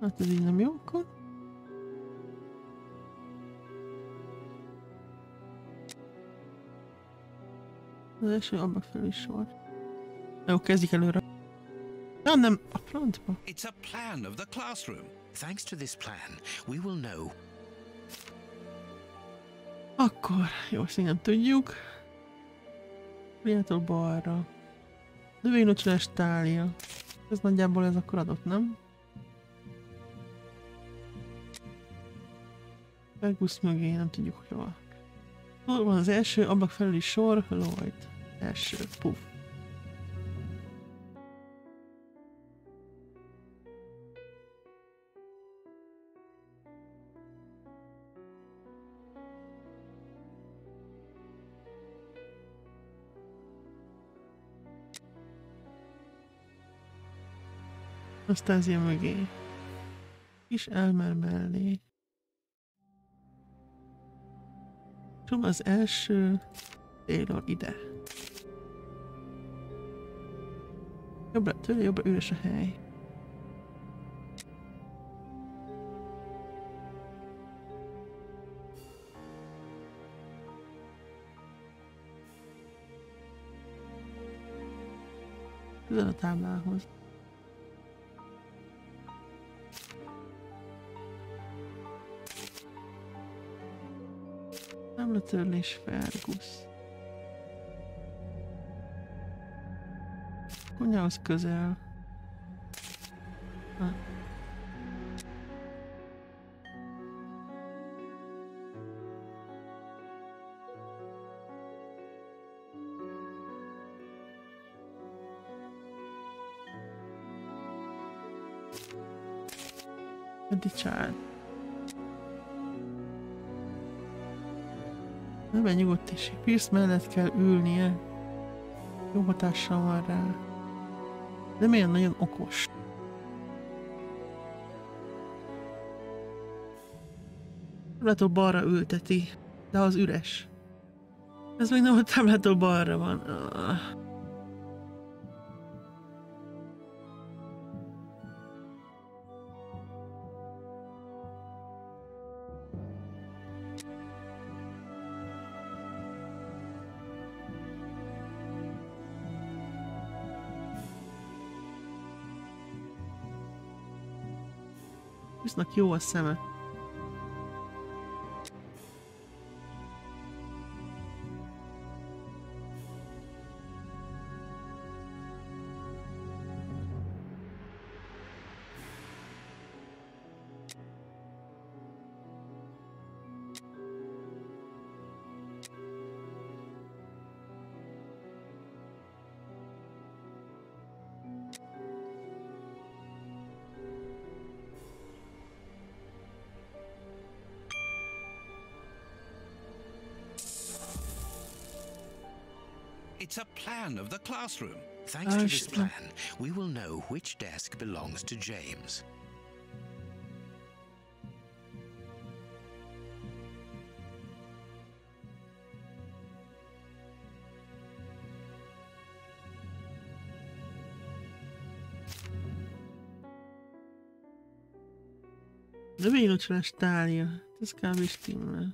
Hát ez így nem jó akkor. Az első ablak felé sor. Jó, kezdjük előre. Nem, nem, a francba. It's a plan of the classroom. Thanks to this plan, we will know. Akkor, jó, ezt nem tudjuk. Riától balra. Növénynocsolás tálja. Ez nagyjából ez akkor adott, nem? Fergusz mögé, nem tudjuk, hogy hol. Hol van az első ablak felüli sor? Lloyd. Első. Puff. Asztázia mögé. Kis elmer mellé. Az első Taylor ide. Jobbra, tőle jobbra üres a hely. Közel a táblához. Törlés Fergusz. Konyhához közel. Ha. Edicsád. Ebben nyugodt és Pierce mellett kell ülnie. Jó hatással van rá. De milyen nagyon okos. Táblától balra ülteti, de az üres. Ez még nem a táblától balra van. Ah. Jó a szeme. creates a plan of the classroom. Thanks oh, to this plan, we will know which desk belongs to James. Dobbiamo c'è la stadia, ti scavi stima.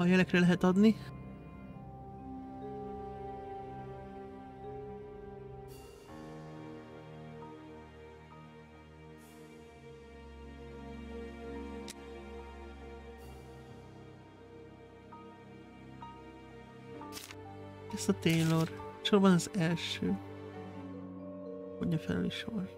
A jelekre lehet adni. Ez a Taylor. Sorban az első. Mondja fel is sor.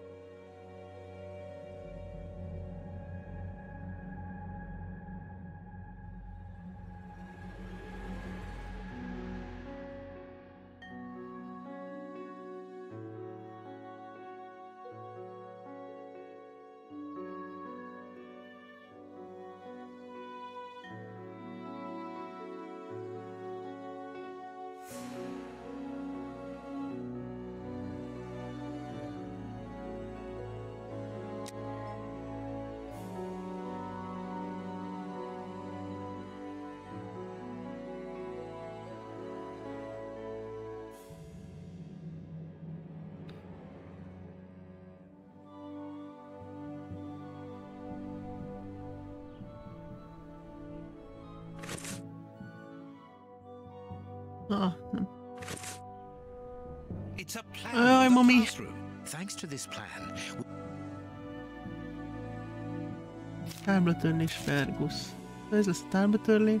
Uh, it's a plan. Oh, mommy. Thanks to this plan. Táblatörlés, Fergus. Ez lesz táblatörlés.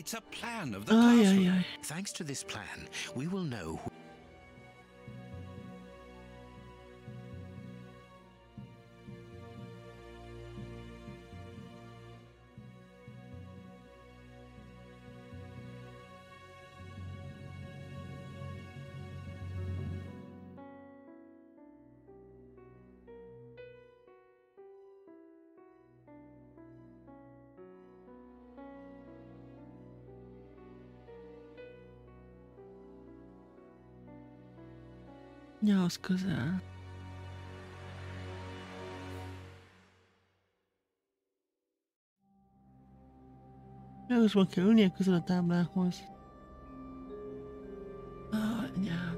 It's a plan of the classroom. Ay, ay, ay. Thanks to this plan, we will know. Nyolc közel. Fergusban kell ülnie közel a táblához. Ah, anyám.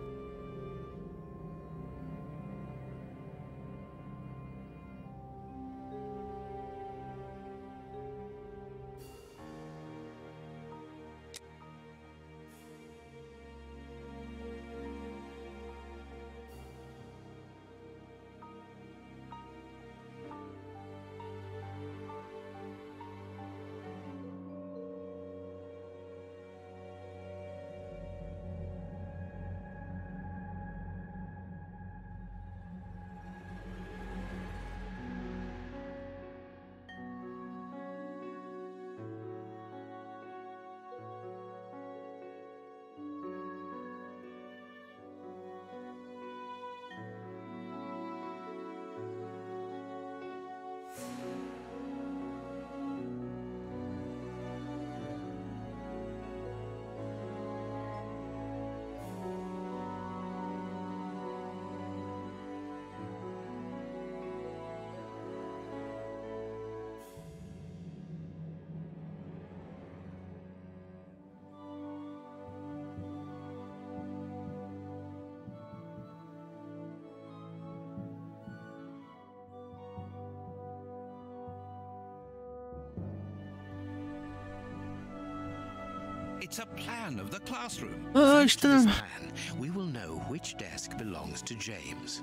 It's a plan of the classroom. Uh, işte. This plan, we will know which desk belongs to James.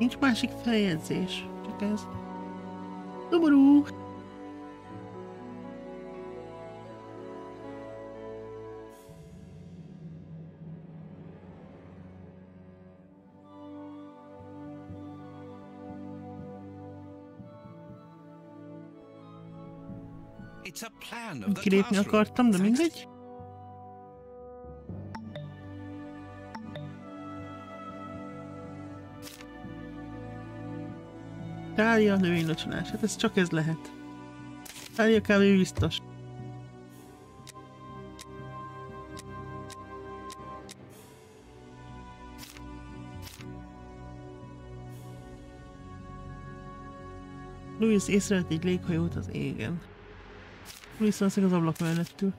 Nincs másik feljegyzés, csak ez. Domorú! Kilépni akartam, de mindegy. Tárja a növénylocsolás. Hát ez csak ez lehet. Tárja kávé biztos. Louis észrevett egy léghajót az égen. Louis valószínűleg az ablak mellettül.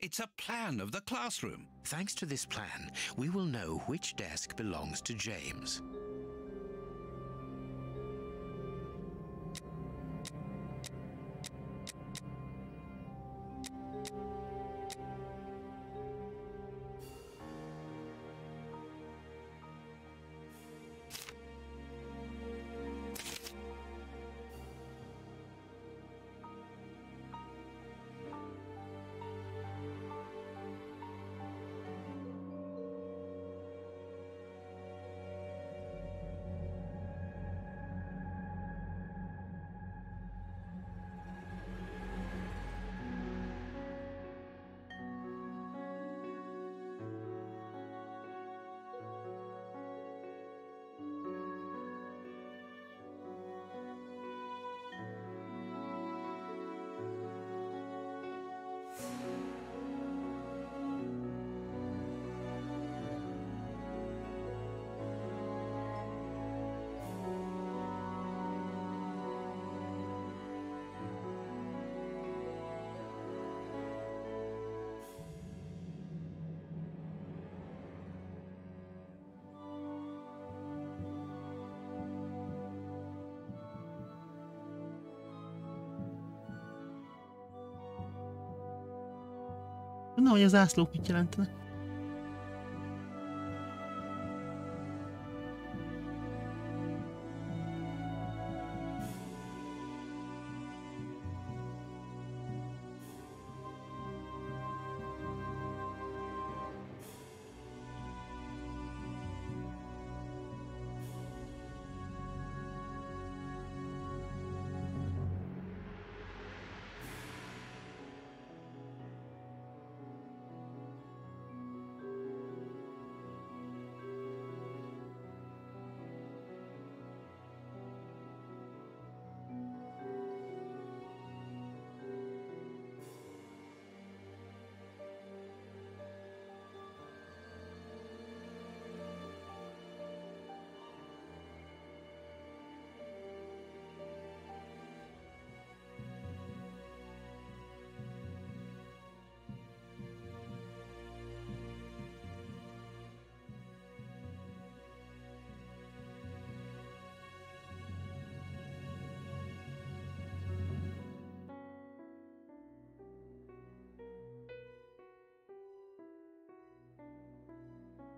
It's a plan of the classroom. Thanks to this plan, we will know which desk belongs to James. Na, hogy a zászlók mit jelentenek.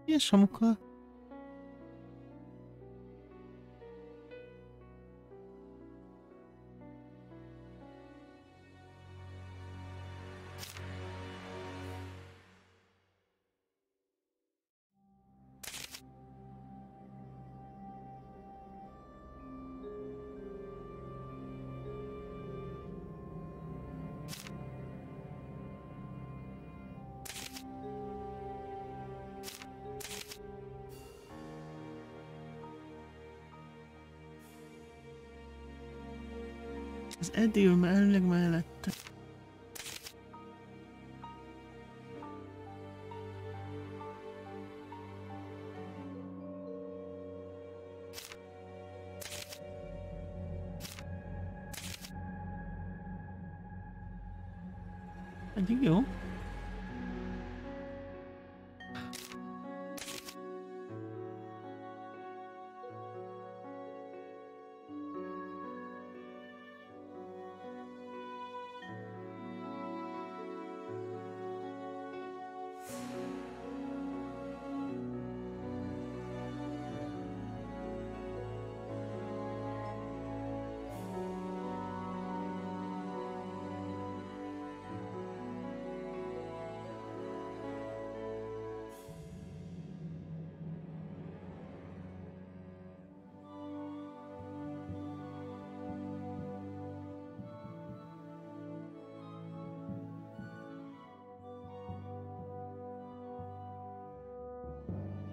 Ilyen samukkal. Az eddig előleg mellette. Eddig jó.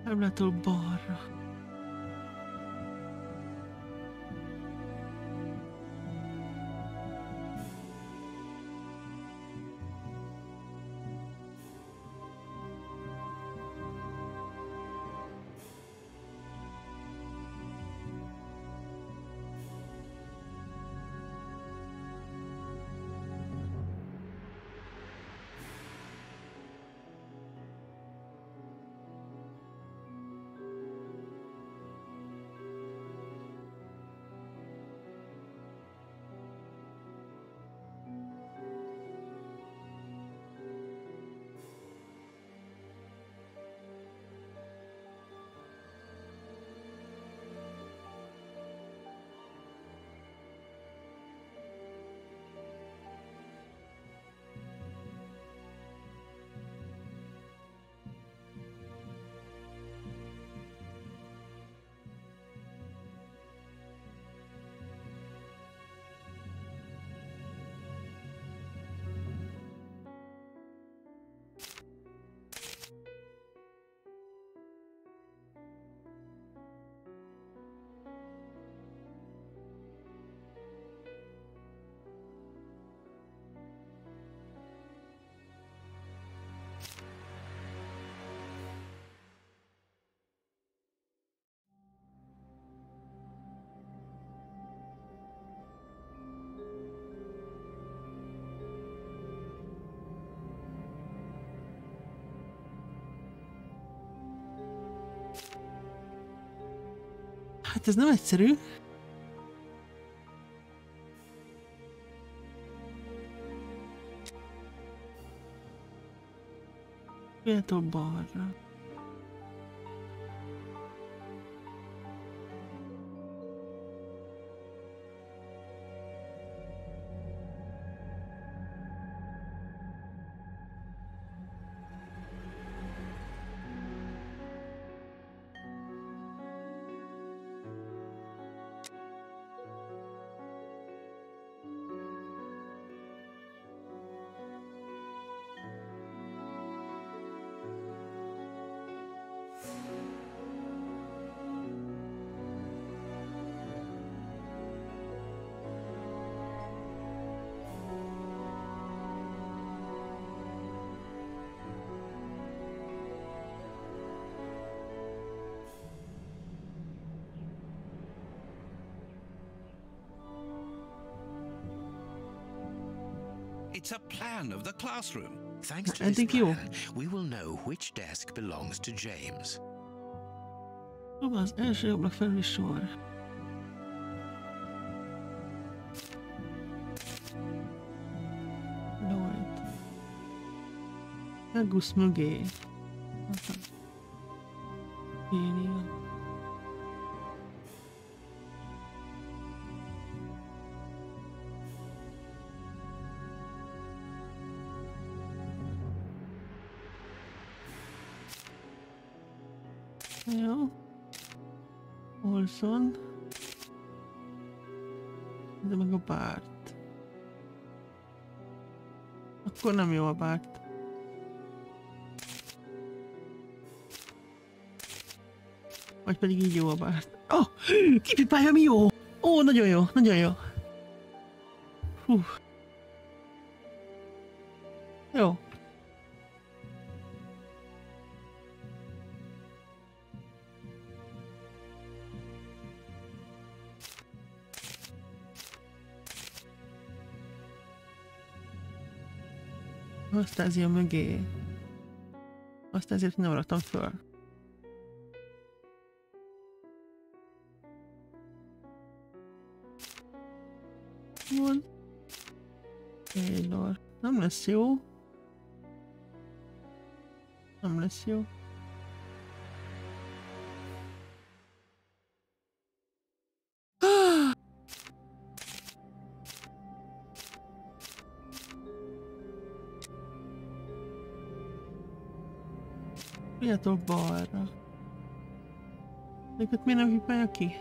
Táblától balra. って何してる? Vete bara. It's a plan of the classroom. Thanks to this plan, we will know which desk belongs to James. Yeah. Olson. Andiamo con Bart. Ancora mio Bart. Vagy pedig így jó a Bart. Oh! Kipipálja mi jó! Ó, oh, nagyon jó, nagyon jó. Hú. Jó. Asztázia mögé. Azt ezért nem raktam föl. Mond. Taylor. Nem lesz jó. Nem lesz jó. Fiatal balra. Őket miért nem hipálja ki?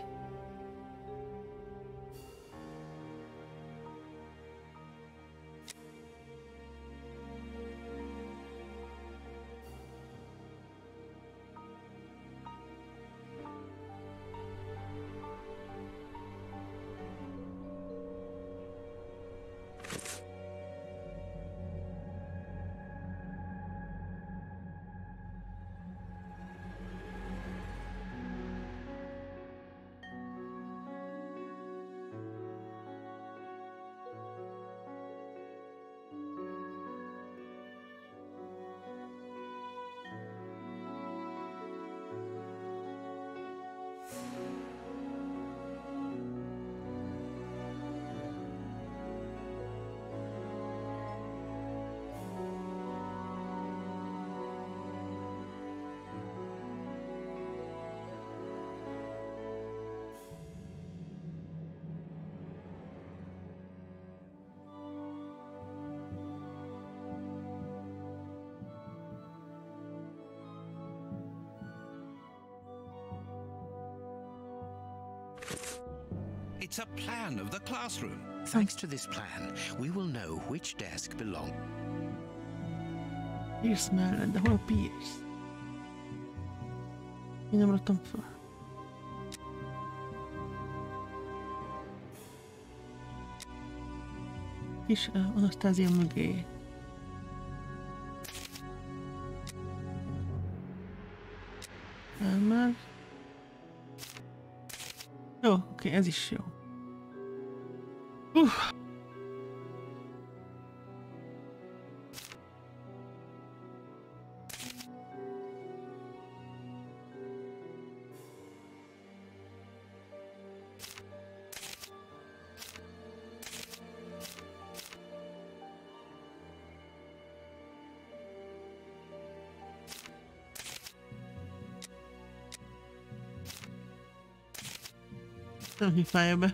It's a plan of the classroom. Thanks to this plan, we will know which desk belongs. Here's man and the whole piece. Mi nem raktam föl. Kis Anasztázia mögé. Elmer. Jó, oké, ez is jó. Uff. Sorry, Firebird.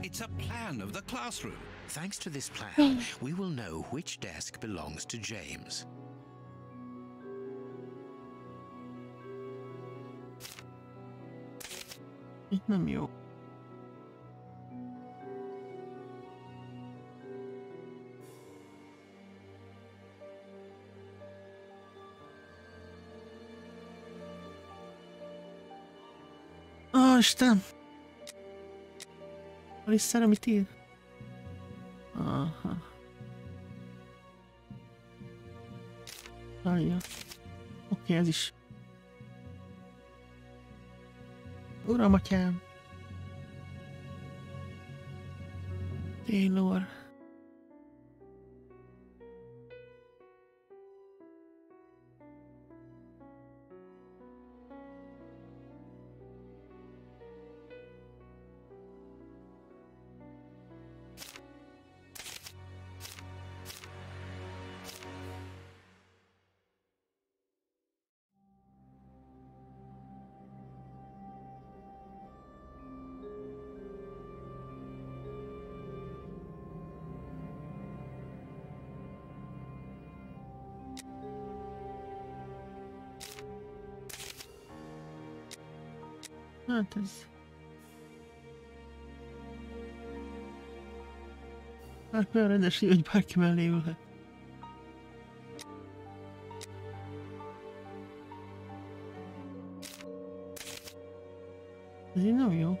It's a plan of the classroom. Thanks to this plan, we will know which desk belongs to James. Oh, stimmt. Está no metido. Aham. Aí, ó. O que é isso? Ura maquiagem. Taylor. Antes. Hát olyan rendes, hogy bárki mellé ülhet. Ez így nem jó.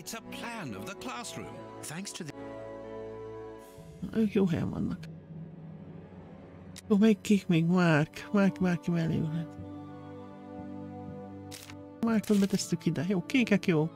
It's a plan of the classroom. Thanks to the... Ők jó helyen vannak. Jó, még kik még? Márk. Márk, Márki mellé ülhet. Márkot betesztük ide. Jó, kékek jó.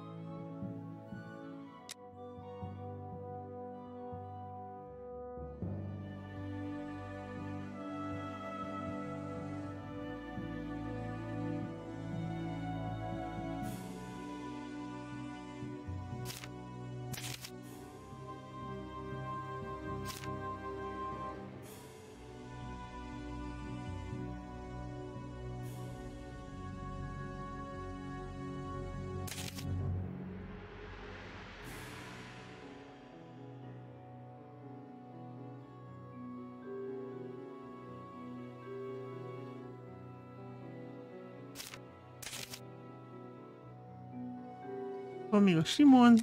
amigo Simón.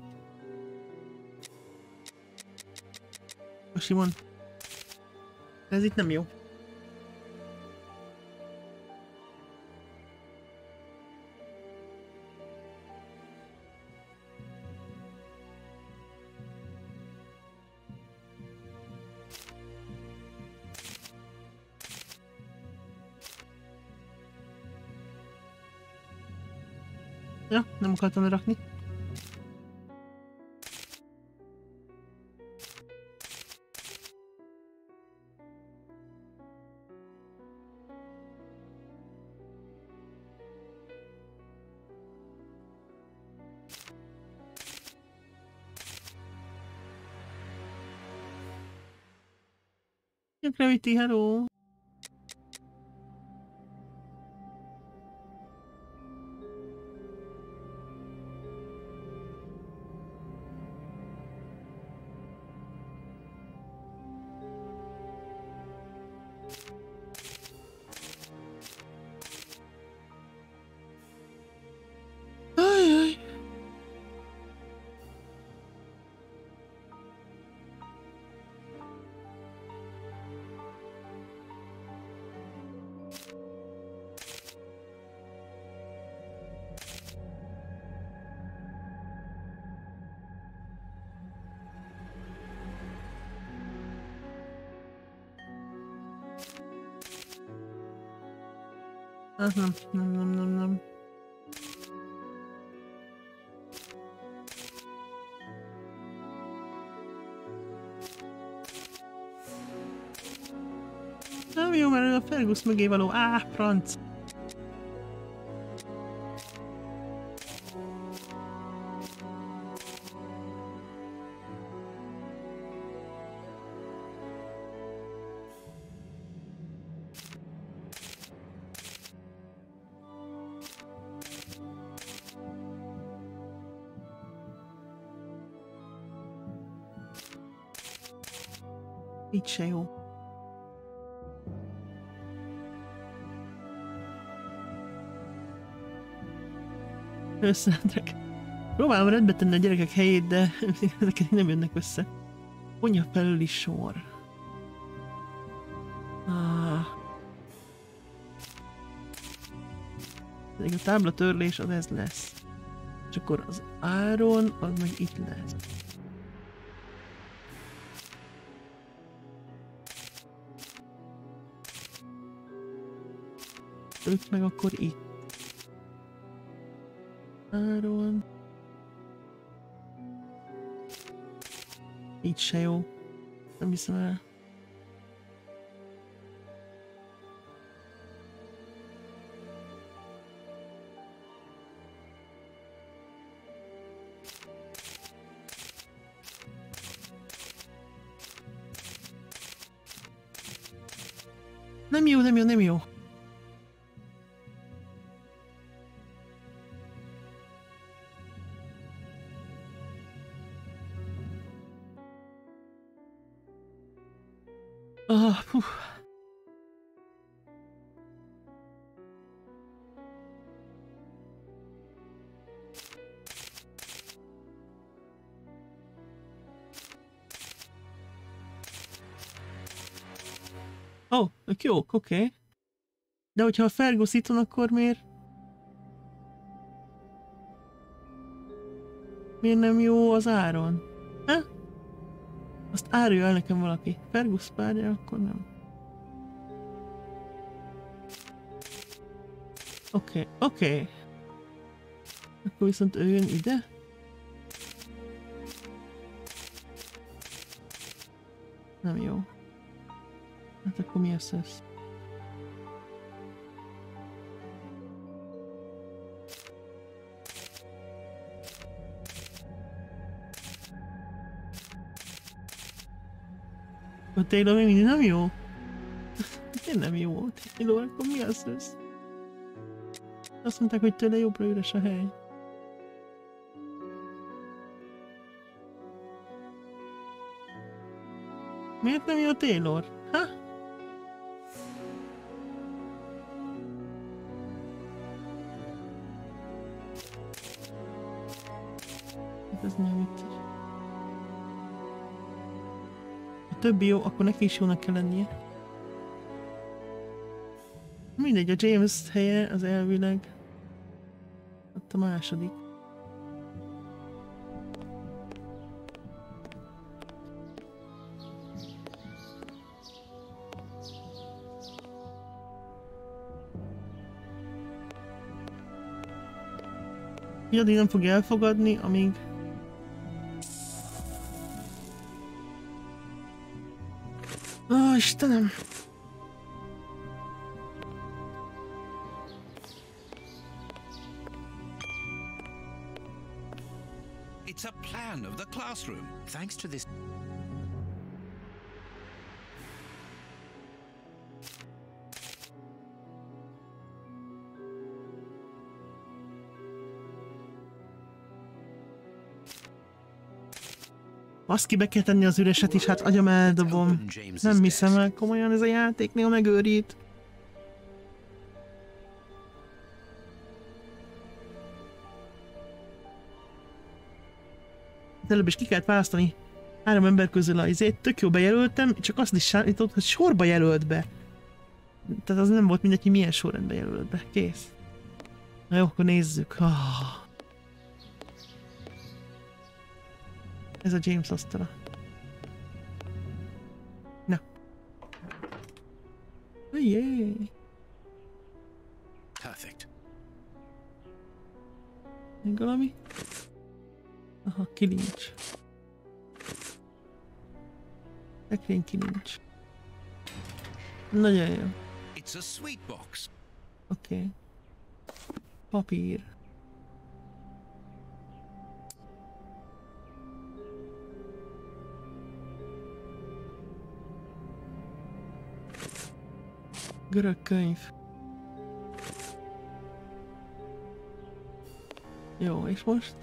Ô Simón, ez itt nem jó. Ja, nem akartam lerakni. Gravity, hello. Uh -huh. Nom, nom, nom, nom. Nem jó, mert ő a Fergus mögé való. Á, franc! Így se jó. Összeálltak. Próbálom rendbe tenni a gyerekek helyét, de ezeket nem jönnek össze. Mondja felüli sor. Ah. Pedig a táblatörlés az ez lesz. És akkor az áron, az meg itt lesz. Őt meg akkor itt. Áron. Így se jó. Nem hiszem el. Nem jó, nem jó, nem jó. Jók, oké. Okay. De hogyha a Fergus itt van, akkor miért? Miért nem jó az áron? Ha? Azt árulja el nekem valaki. Fergus párja, akkor nem. Oké, okay, oké. Okay. Akkor viszont ő jön ide. Nem jó. Hát akkor mi lesz ez? A Taylor még mindig nem jó? Én nem jó a Taylor, akkor mi lesz ez? Azt mondták, hogy tőle jobbra üres a hely. Miért nem jó a Taylor? Ha? znajomitych. A többi jó, akkor neki is jónak kell lennie. Mindegy, a James helye az elvileg ott a második. Így addig nem fogja elfogadni, amíg ó, oh, Istenem! It's a plan of the classroom. Thanks to this. Azt ki be kell tenni az üreset is, hát agyam eldobom. Nem hiszem el, komolyan ez a játék néha megőrít. Előbb is ki kellett választani három ember közül a izét, tök jó bejelöltem, csak azt is állított, hogy sorba jelölt be. Tehát az nem volt mindegy, hogy milyen sorrendben jelölt be. Kész. Na jó, akkor nézzük. Oh. Ez a James asztala. Na. Ajjé. Perfect. Még valami? Aha, kilincs. Ekrény kilincs. Nagyon jó. Oké. Okay. Papír. Görög könyv. Jó, és most?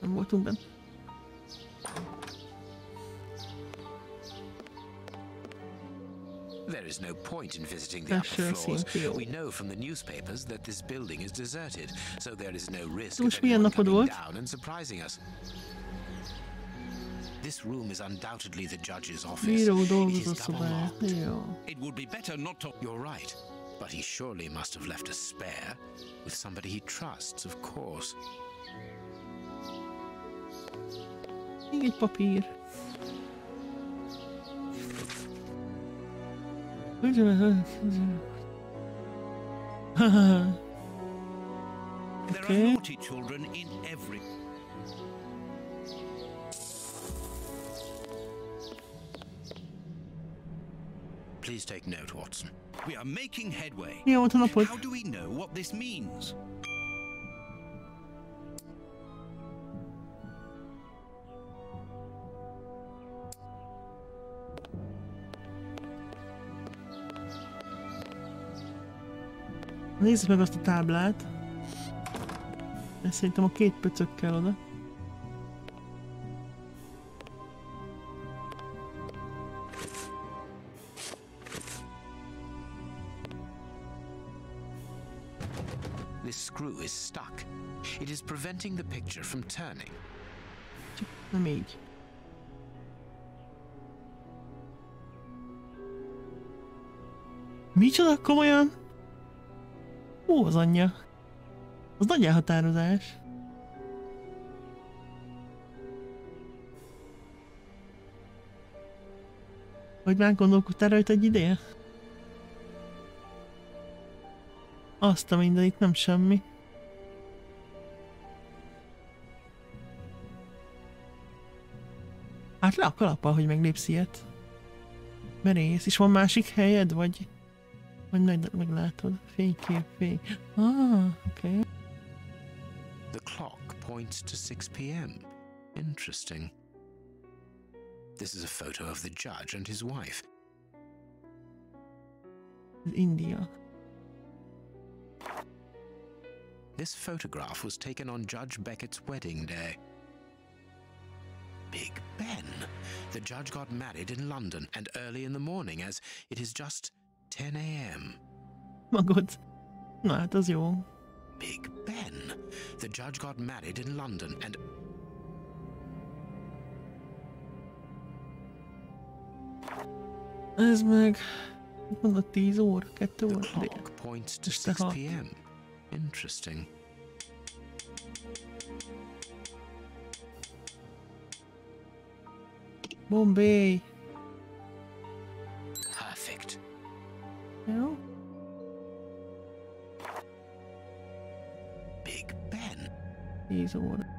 Nem voltunk benne. There is no point in visiting the upper floors. We know from the newspapers that this building is deserted, so there is no risk of anyone coming down and surprising us. This room is undoubtedly the judge's office. It is double locked. It would be better not to. You're right, but he surely must have left a spare with somebody he trusts, of course. Még egy papír. There are naughty children in every. Please take note, Watson. We are making headway. Yeah, what happened? How do we know what this means? Nézzük meg azt a táblát. Ezt szerintem a két pöcökkel oda. This screw is stuck. It is preventing the picture from turning. Csak nem így. Micsoda, komolyan? Ó, az anyja. Az nagy elhatározás. Hogy már gondolkodtál rajta egy ideje? Azt a minden, itt nem semmi. Hát le a kalappal, hogy meglépsz ilyet. Merész. És van másik helyed, vagy... Vagy meg, meglátod. Fénykép, fény. Ah, oké. Okay. The clock points to six p m Interesting. This is a photo of the judge and his wife. India. This photograph was taken on Judge Beckett's wedding day. Big Ben. The judge got married in London and early in the morning, as it is just ten a m Oh god. Nah, das ist ja auch. Big Ben. The judge got married in London and... Ez meg... Itt van a tíz óra, kettő óra. The clock points to six p m Interesting. Bombay. Perfect. Yeah. Big Ben. He's a one.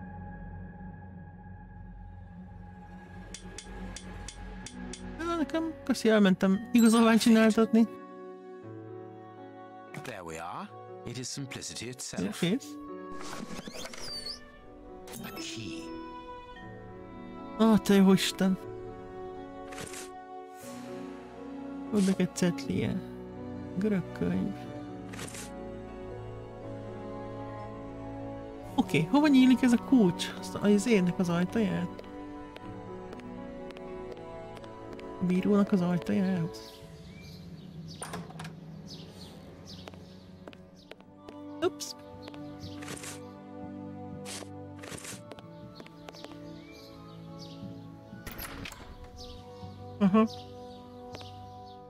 Nekem köszi, elmentem igazolványt csináltatni. There we are. It is simplicity itself. Yes. A key. Ah, te jó Isten. Oda egy cetlie. Görög könyv. Oké, okay, hova nyílik ez a kulcs? Az énnek az ajtaját? A bírónak az ajtajához. Ups! Uh-huh.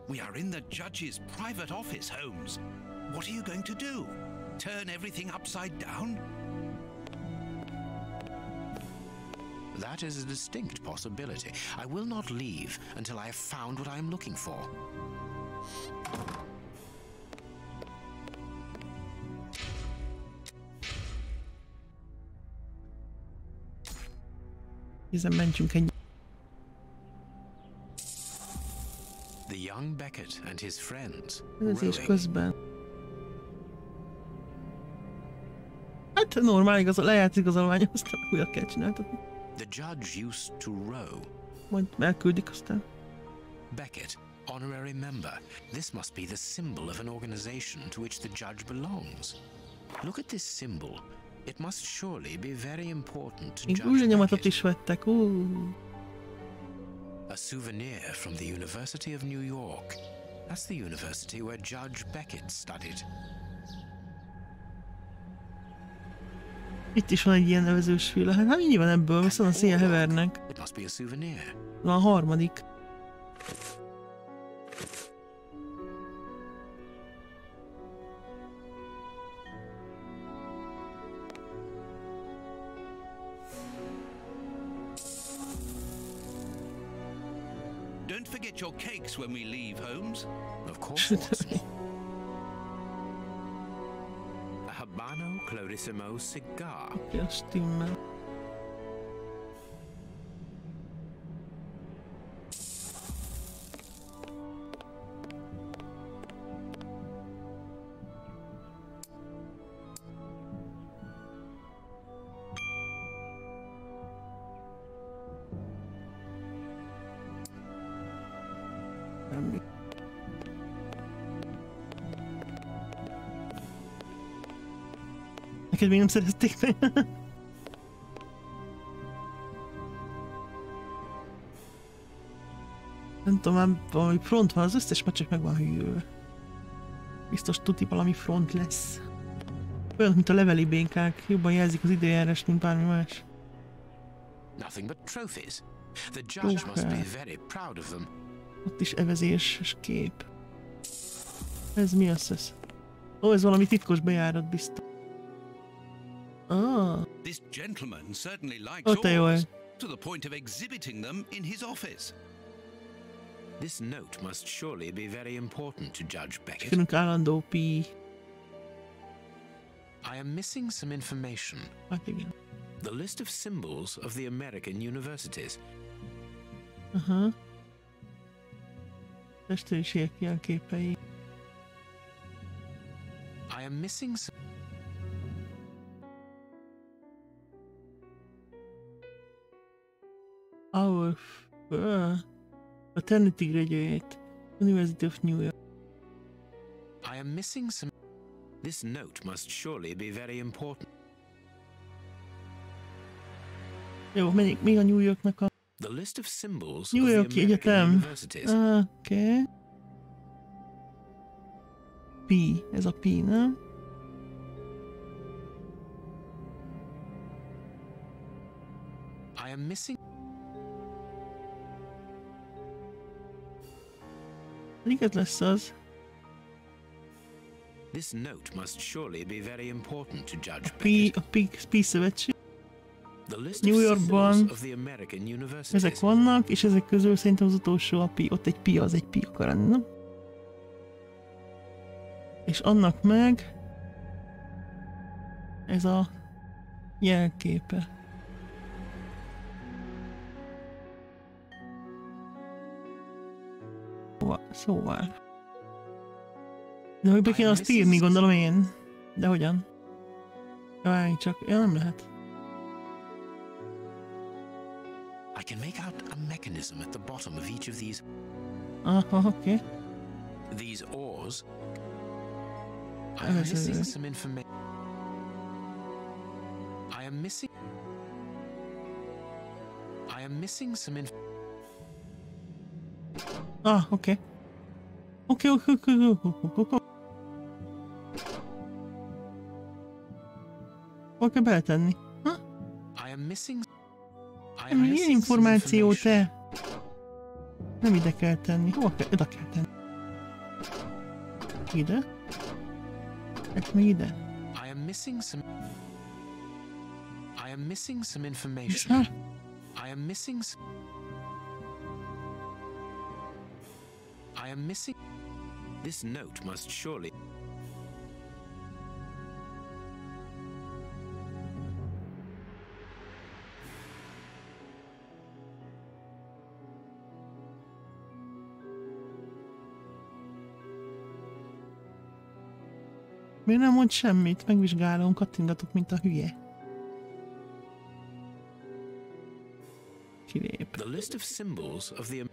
We are in the judge's private office, Holmes. What are you going to do? Turn everything upside down? That is a distinct possibility. I will not leave until I have found what I am looking for. Is a mention can the young Beckett and his friends. Hát normál igazol, lejárt igazolvány, aztán újra kell csináltatni. The judge used to row. Majd elküldik aztán. Beckett, honorary member. This must be the symbol of an organization to which the judge belongs. Look at this symbol. It must surely be very important to judge Beckett. A souvenir from the University of New York. That's the university where Judge Beckett studied. Itt is van egy ilyen nevezős villa. Hát mi van ebből, viszont a szél hevernek. Van a harmadik. Don't forget your cakes when we leave, Holmes. Of course. Habanos Clarissimo cigar. Yes, stimmel. Neked még nem szerezték meg. Nem tudom, már valami front van, az összes már csak meg van hűlve. Biztos tuti valami front lesz. Olyan, mint a leveli bénkák, jobban jelzik az időjárást, mint bármi más. Trófeák. Ott is evezéses kép. Ez mi az ez? Ó, ez valami titkos bejárat biztos. Oh. This gentleman certainly likes yours, to the point of exhibiting them in his office. This note must surely be very important to Judge Beckett. I am missing some information. The list of symbols of the American universities. Uh-huh. I am missing some... Our uh, fraternity graduate, University of New York. I am missing some. This note must surely be very important. Jó, menjük még a New Yorknak a. The list of symbols New York of the American Egyetem. Universities. Okay. P, essa P, né? I am missing. I think it less does. This note must surely be very important to Judge Beckett. P, a P, piece of it. The list New Yorkban of the American University. Ezek vannak, és ezek közül szerintem az utolsó a P, ott egy P, az egy P akar lenni, nem? És annak meg ez a jelképe. Szóval. De hogy be kéne azt írni, gondolom én. De hogyan? Várj csak, ja, nem lehet. Aha, oké. Okay. Ah, oké. Okay. Oké, oké, oké, oké, oké, beletenni. Ha? Milyen információ te? Nem ide kell tenni. Hova kell? Oda kell tenni. Ide? Hát mi ide? I am missing. This note must surely. Miért nem mond semmit? Megvizsgálom, kattingatok, mint a hülye. Kilép. The list of symbols of the.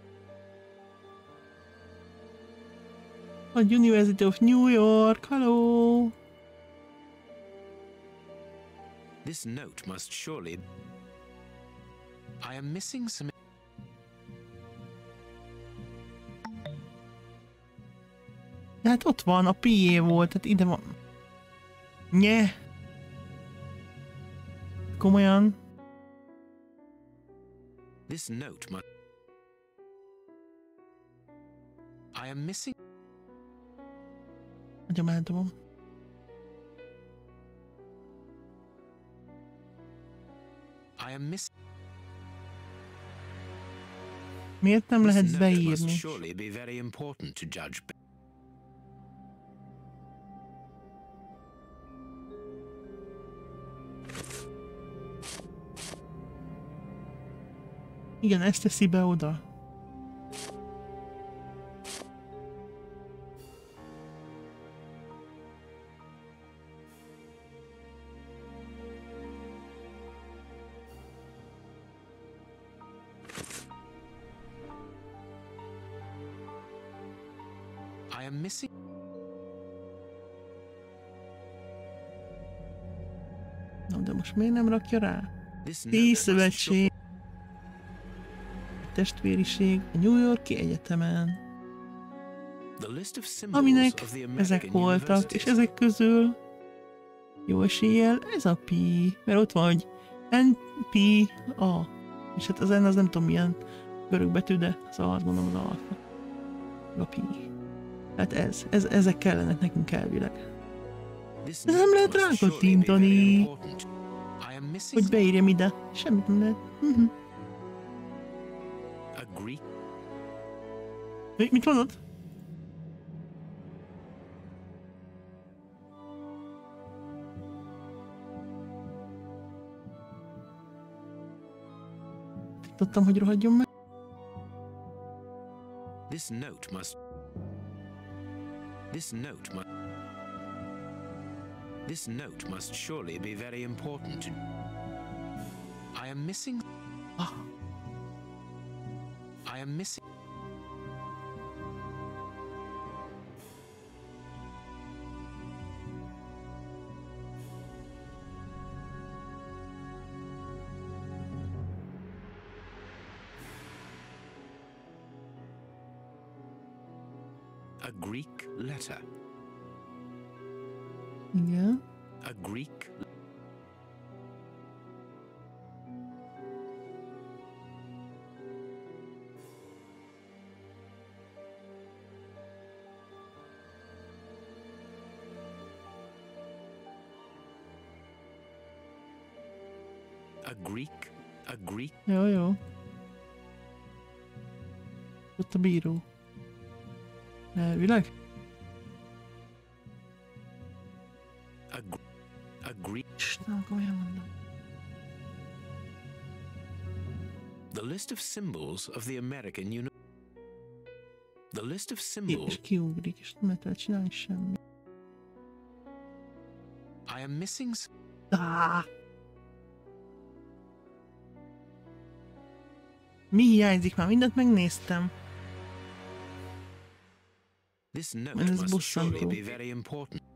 A University of New York, hello. This note must surely. I am missing some. Hát ott van, a P A volt, hát ide van. Nye. Komolyan. This note must. I am missing. Nagyon eltudom. Miért nem lehet beírni? Igen, ezt teszi be oda. Miért nem rakja rá? Szívszövetség! Testvériség a New Yorki Egyetemen. Aminek ezek voltak, és ezek közül jó eséllyel ez a P, mert ott van, hogy N P A. És hát az N az nem tudom milyen görög betű, de szóval azt gondolom az alfa. A P. Hát ez, ez, ezek kellenek nekünk elvileg. Ez nem lehet rákattintani. Hogy beírjam ide. Semmit nem lehet. Uh-huh. Mit mondod? Tudtam, hogy rohadjon meg. This note must. This note must. This note must surely be very important. I am missing. Ah. I am missing. A Greek letter. Yeah. A Greek. A Greek. A Greek. Ja, ja. What a beetle. Uh, we like. A, a Greek. No, go ahead. The list of symbols of the American Union. The list of symbols. I am missing. Ah. Mi hiányzik? Már mindent megnéztem. This note must surely be very important.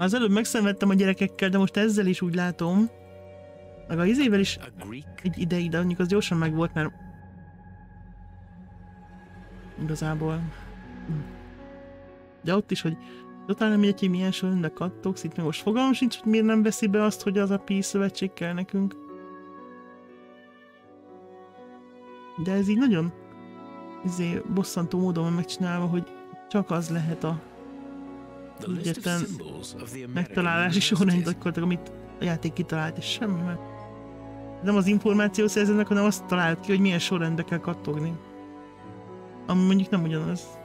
Az előbb megszenvedtem a gyerekekkel, de most ezzel is úgy látom. Meg a izével is egy ideig, de mondjuk az gyorsan meg volt, mert igazából. De ott is, hogy totál nem érti, milyen sön, de kattogsz, itt meg most fogalmam sincs, hogy miért nem veszi be azt, hogy az a pé i szövetség kell nekünk. De ez így nagyon izé, bosszantó módon megcsinálva, hogy csak az lehet a egyetlen megtalálási sorrendet, amit a játék kitalált, és semmi, mert nem az információ szerzőnek, hanem azt talált ki, hogy milyen sorrendbe kell kattogni. Ami mondjuk nem ugyanaz.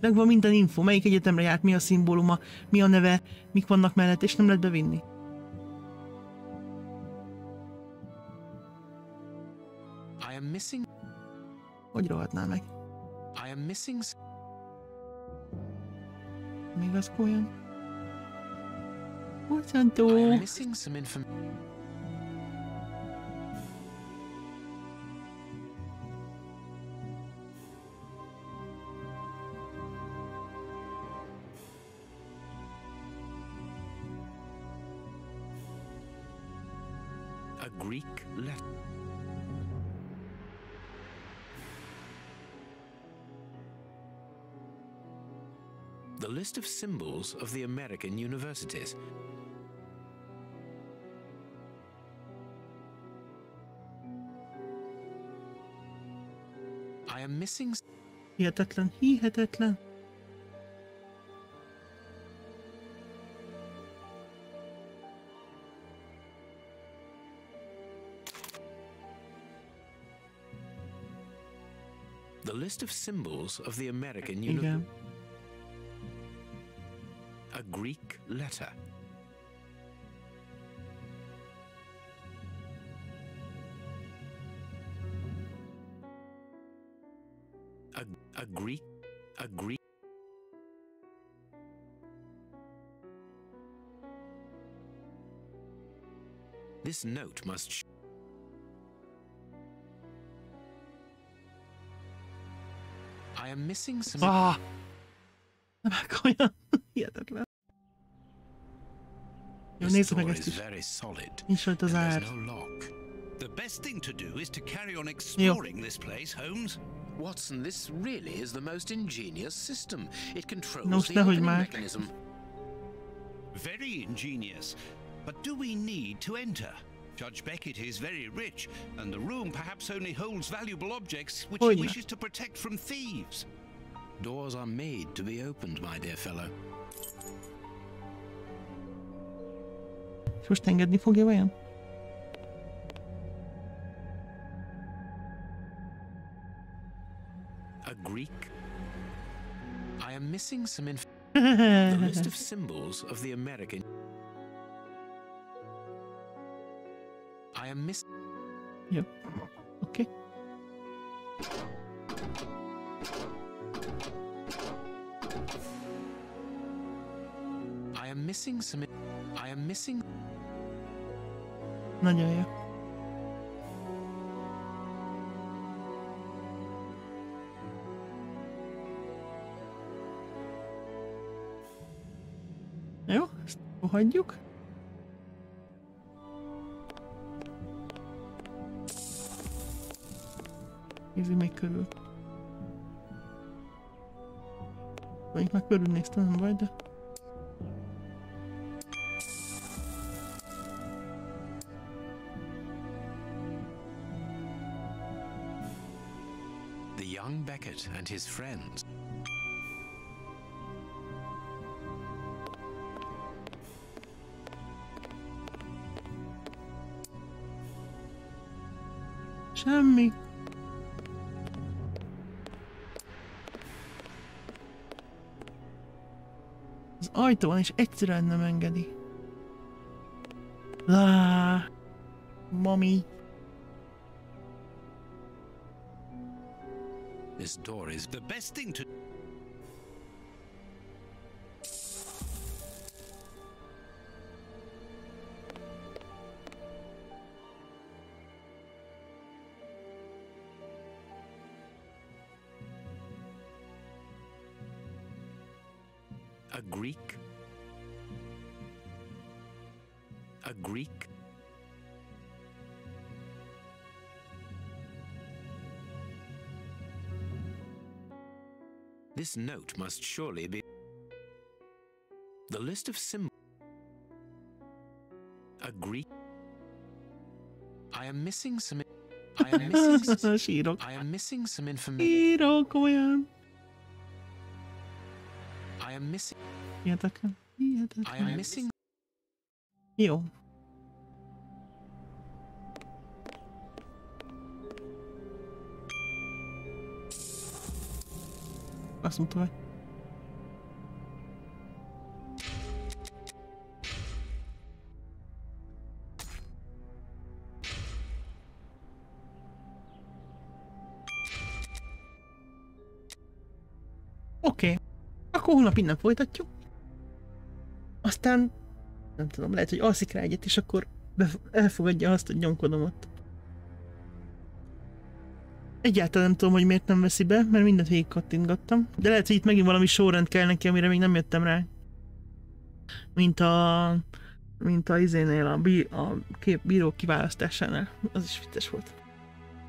Megvan minden info, melyik egyetemre járt, mi a szimbóluma, mi a neve, mik vannak mellett, és nem lehet bevinni. Hogy rohadnál meg? Még az olyan? Bocsantó! A Greek letter. The list of symbols of the American universities. I am missing. Hihetetlen, hihetetlen. The list of symbols of the American universities. A Greek letter. A, a Greek, a Greek. This note must sh I am missing some. Ah! I'm going on. Yeah, that last. This door is very solid. And there's no lock. The best thing to do is to carry on exploring this place, Holmes. Watson, this really is the most ingenious system. It controls the opening mechanism. Very ingenious. But do we need to enter? Judge Beckett is very rich, and the room perhaps only holds valuable objects which he wishes to protect from thieves. Doors are made to be opened, my dear fellow. Most engedni fogja vajon? A Greek. I am missing some info. The list of symbols of the American. I am missing. Yep. Okay. I am missing some. I am missing nadzieję. Jó, ezt hagyjuk. Nézzük meg körül. Vagy már körülnéztem, nem vagy, de... and his friends. Semmi. Az ajtó van és egyszerűen nem engedi. Lá, mami. This door is the best thing to do. A Greek, a Greek. This note must surely be the list of symbols. A Greek. I am missing some. I am missing. Some, I am missing some information. I am missing. I am missing. Jó. Azt mutatja. Oké. Okay. Akkor holnap innen folytatjuk. Aztán nem tudom, lehet, hogy alszik rá egyet, és akkor elfogadja azt, hogy nyomkodom ott. Egyáltalán nem tudom, hogy miért nem veszi be, mert mindent végig kattintgattam. De lehet, hogy itt megint valami sorrend kell neki, amire még nem jöttem rá. Mint a... Mint a izénél, a, bí, a kép, bíró kiválasztásánál. Az is vicces volt.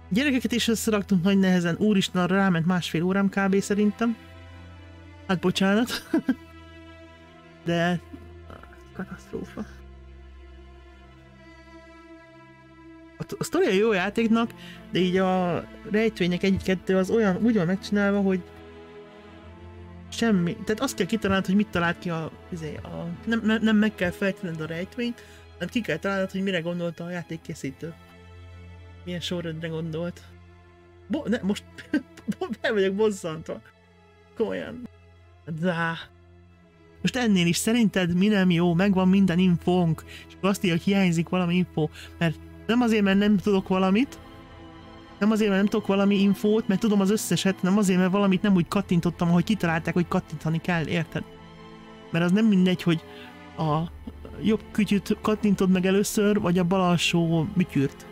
Gyerekeket is összeraktunk nagy nehezen. Úristen, arra ráment másfél órám kb. Szerintem. Hát bocsánat. De... Katasztrófa. A sztoria jó játéknak, de így a rejtvények egy-kettő az olyan, úgy van megcsinálva, hogy semmi. Tehát azt kell kitalálnod, hogy mit talált ki a... a nem, nem, nem meg kell feltened a rejtvényt, hanem ki kell találnod, hogy mire gondolta a játékkészítő. Milyen sorrendre gondolt. Bo ne, most el vagyok bosszantva. Komolyan. Dá. Most ennél is szerinted mi nem jó, megvan minden infónk, és akkor azt írja, hogy hiányzik valami infó, mert nem azért, mert nem tudok valamit, nem azért, mert nem tudok valami infót, mert tudom az összeset, nem azért, mert valamit nem úgy kattintottam, ahogy kitalálták, hogy kattintani kell, érted? Mert az nem mindegy, hogy a jobb kütyűt kattintod meg először, vagy a bal alsó bütyűrt.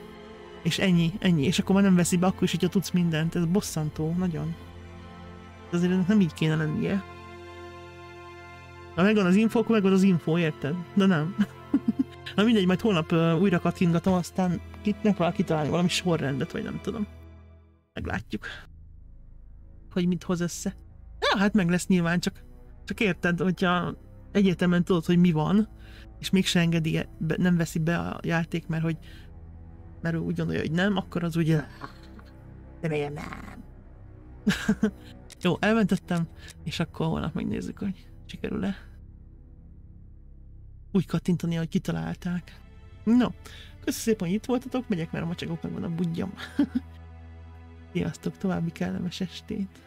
És ennyi, ennyi. És akkor már nem veszi be, akkor is, hogyha tudsz mindent. Ez bosszantó, nagyon. Azért ennek nem így kéne lennie. Ha megvan az infó, akkor megvan az infó, érted? De nem. Na mindegy, majd holnap uh, újra kattingatom, aztán itt megpróbál kitalálni valami sorrendet, vagy nem tudom. Meglátjuk. Hogy mit hoz össze. Ja, hát meg lesz nyilván, csak, csak érted, hogyha egyértelműen tudod, hogy mi van, és mégse engedi, nem veszi be a játék, mert hogy mert úgy gondolja, hogy nem, akkor az ugye... Remélem nem. Jó, elmentettem, és akkor holnap megnézzük, hogy sikerül-e. Úgy kattintani, hogy kitalálták. No, köszönöm szépen, hogy itt voltatok, megyek, mert a macsagoknak van a budjam. Sziasztok, további kellemes estét.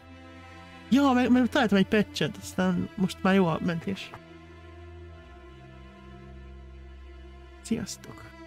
Ja, mert, mert találtam egy patchet, aztán most már jó a mentés. Sziasztok.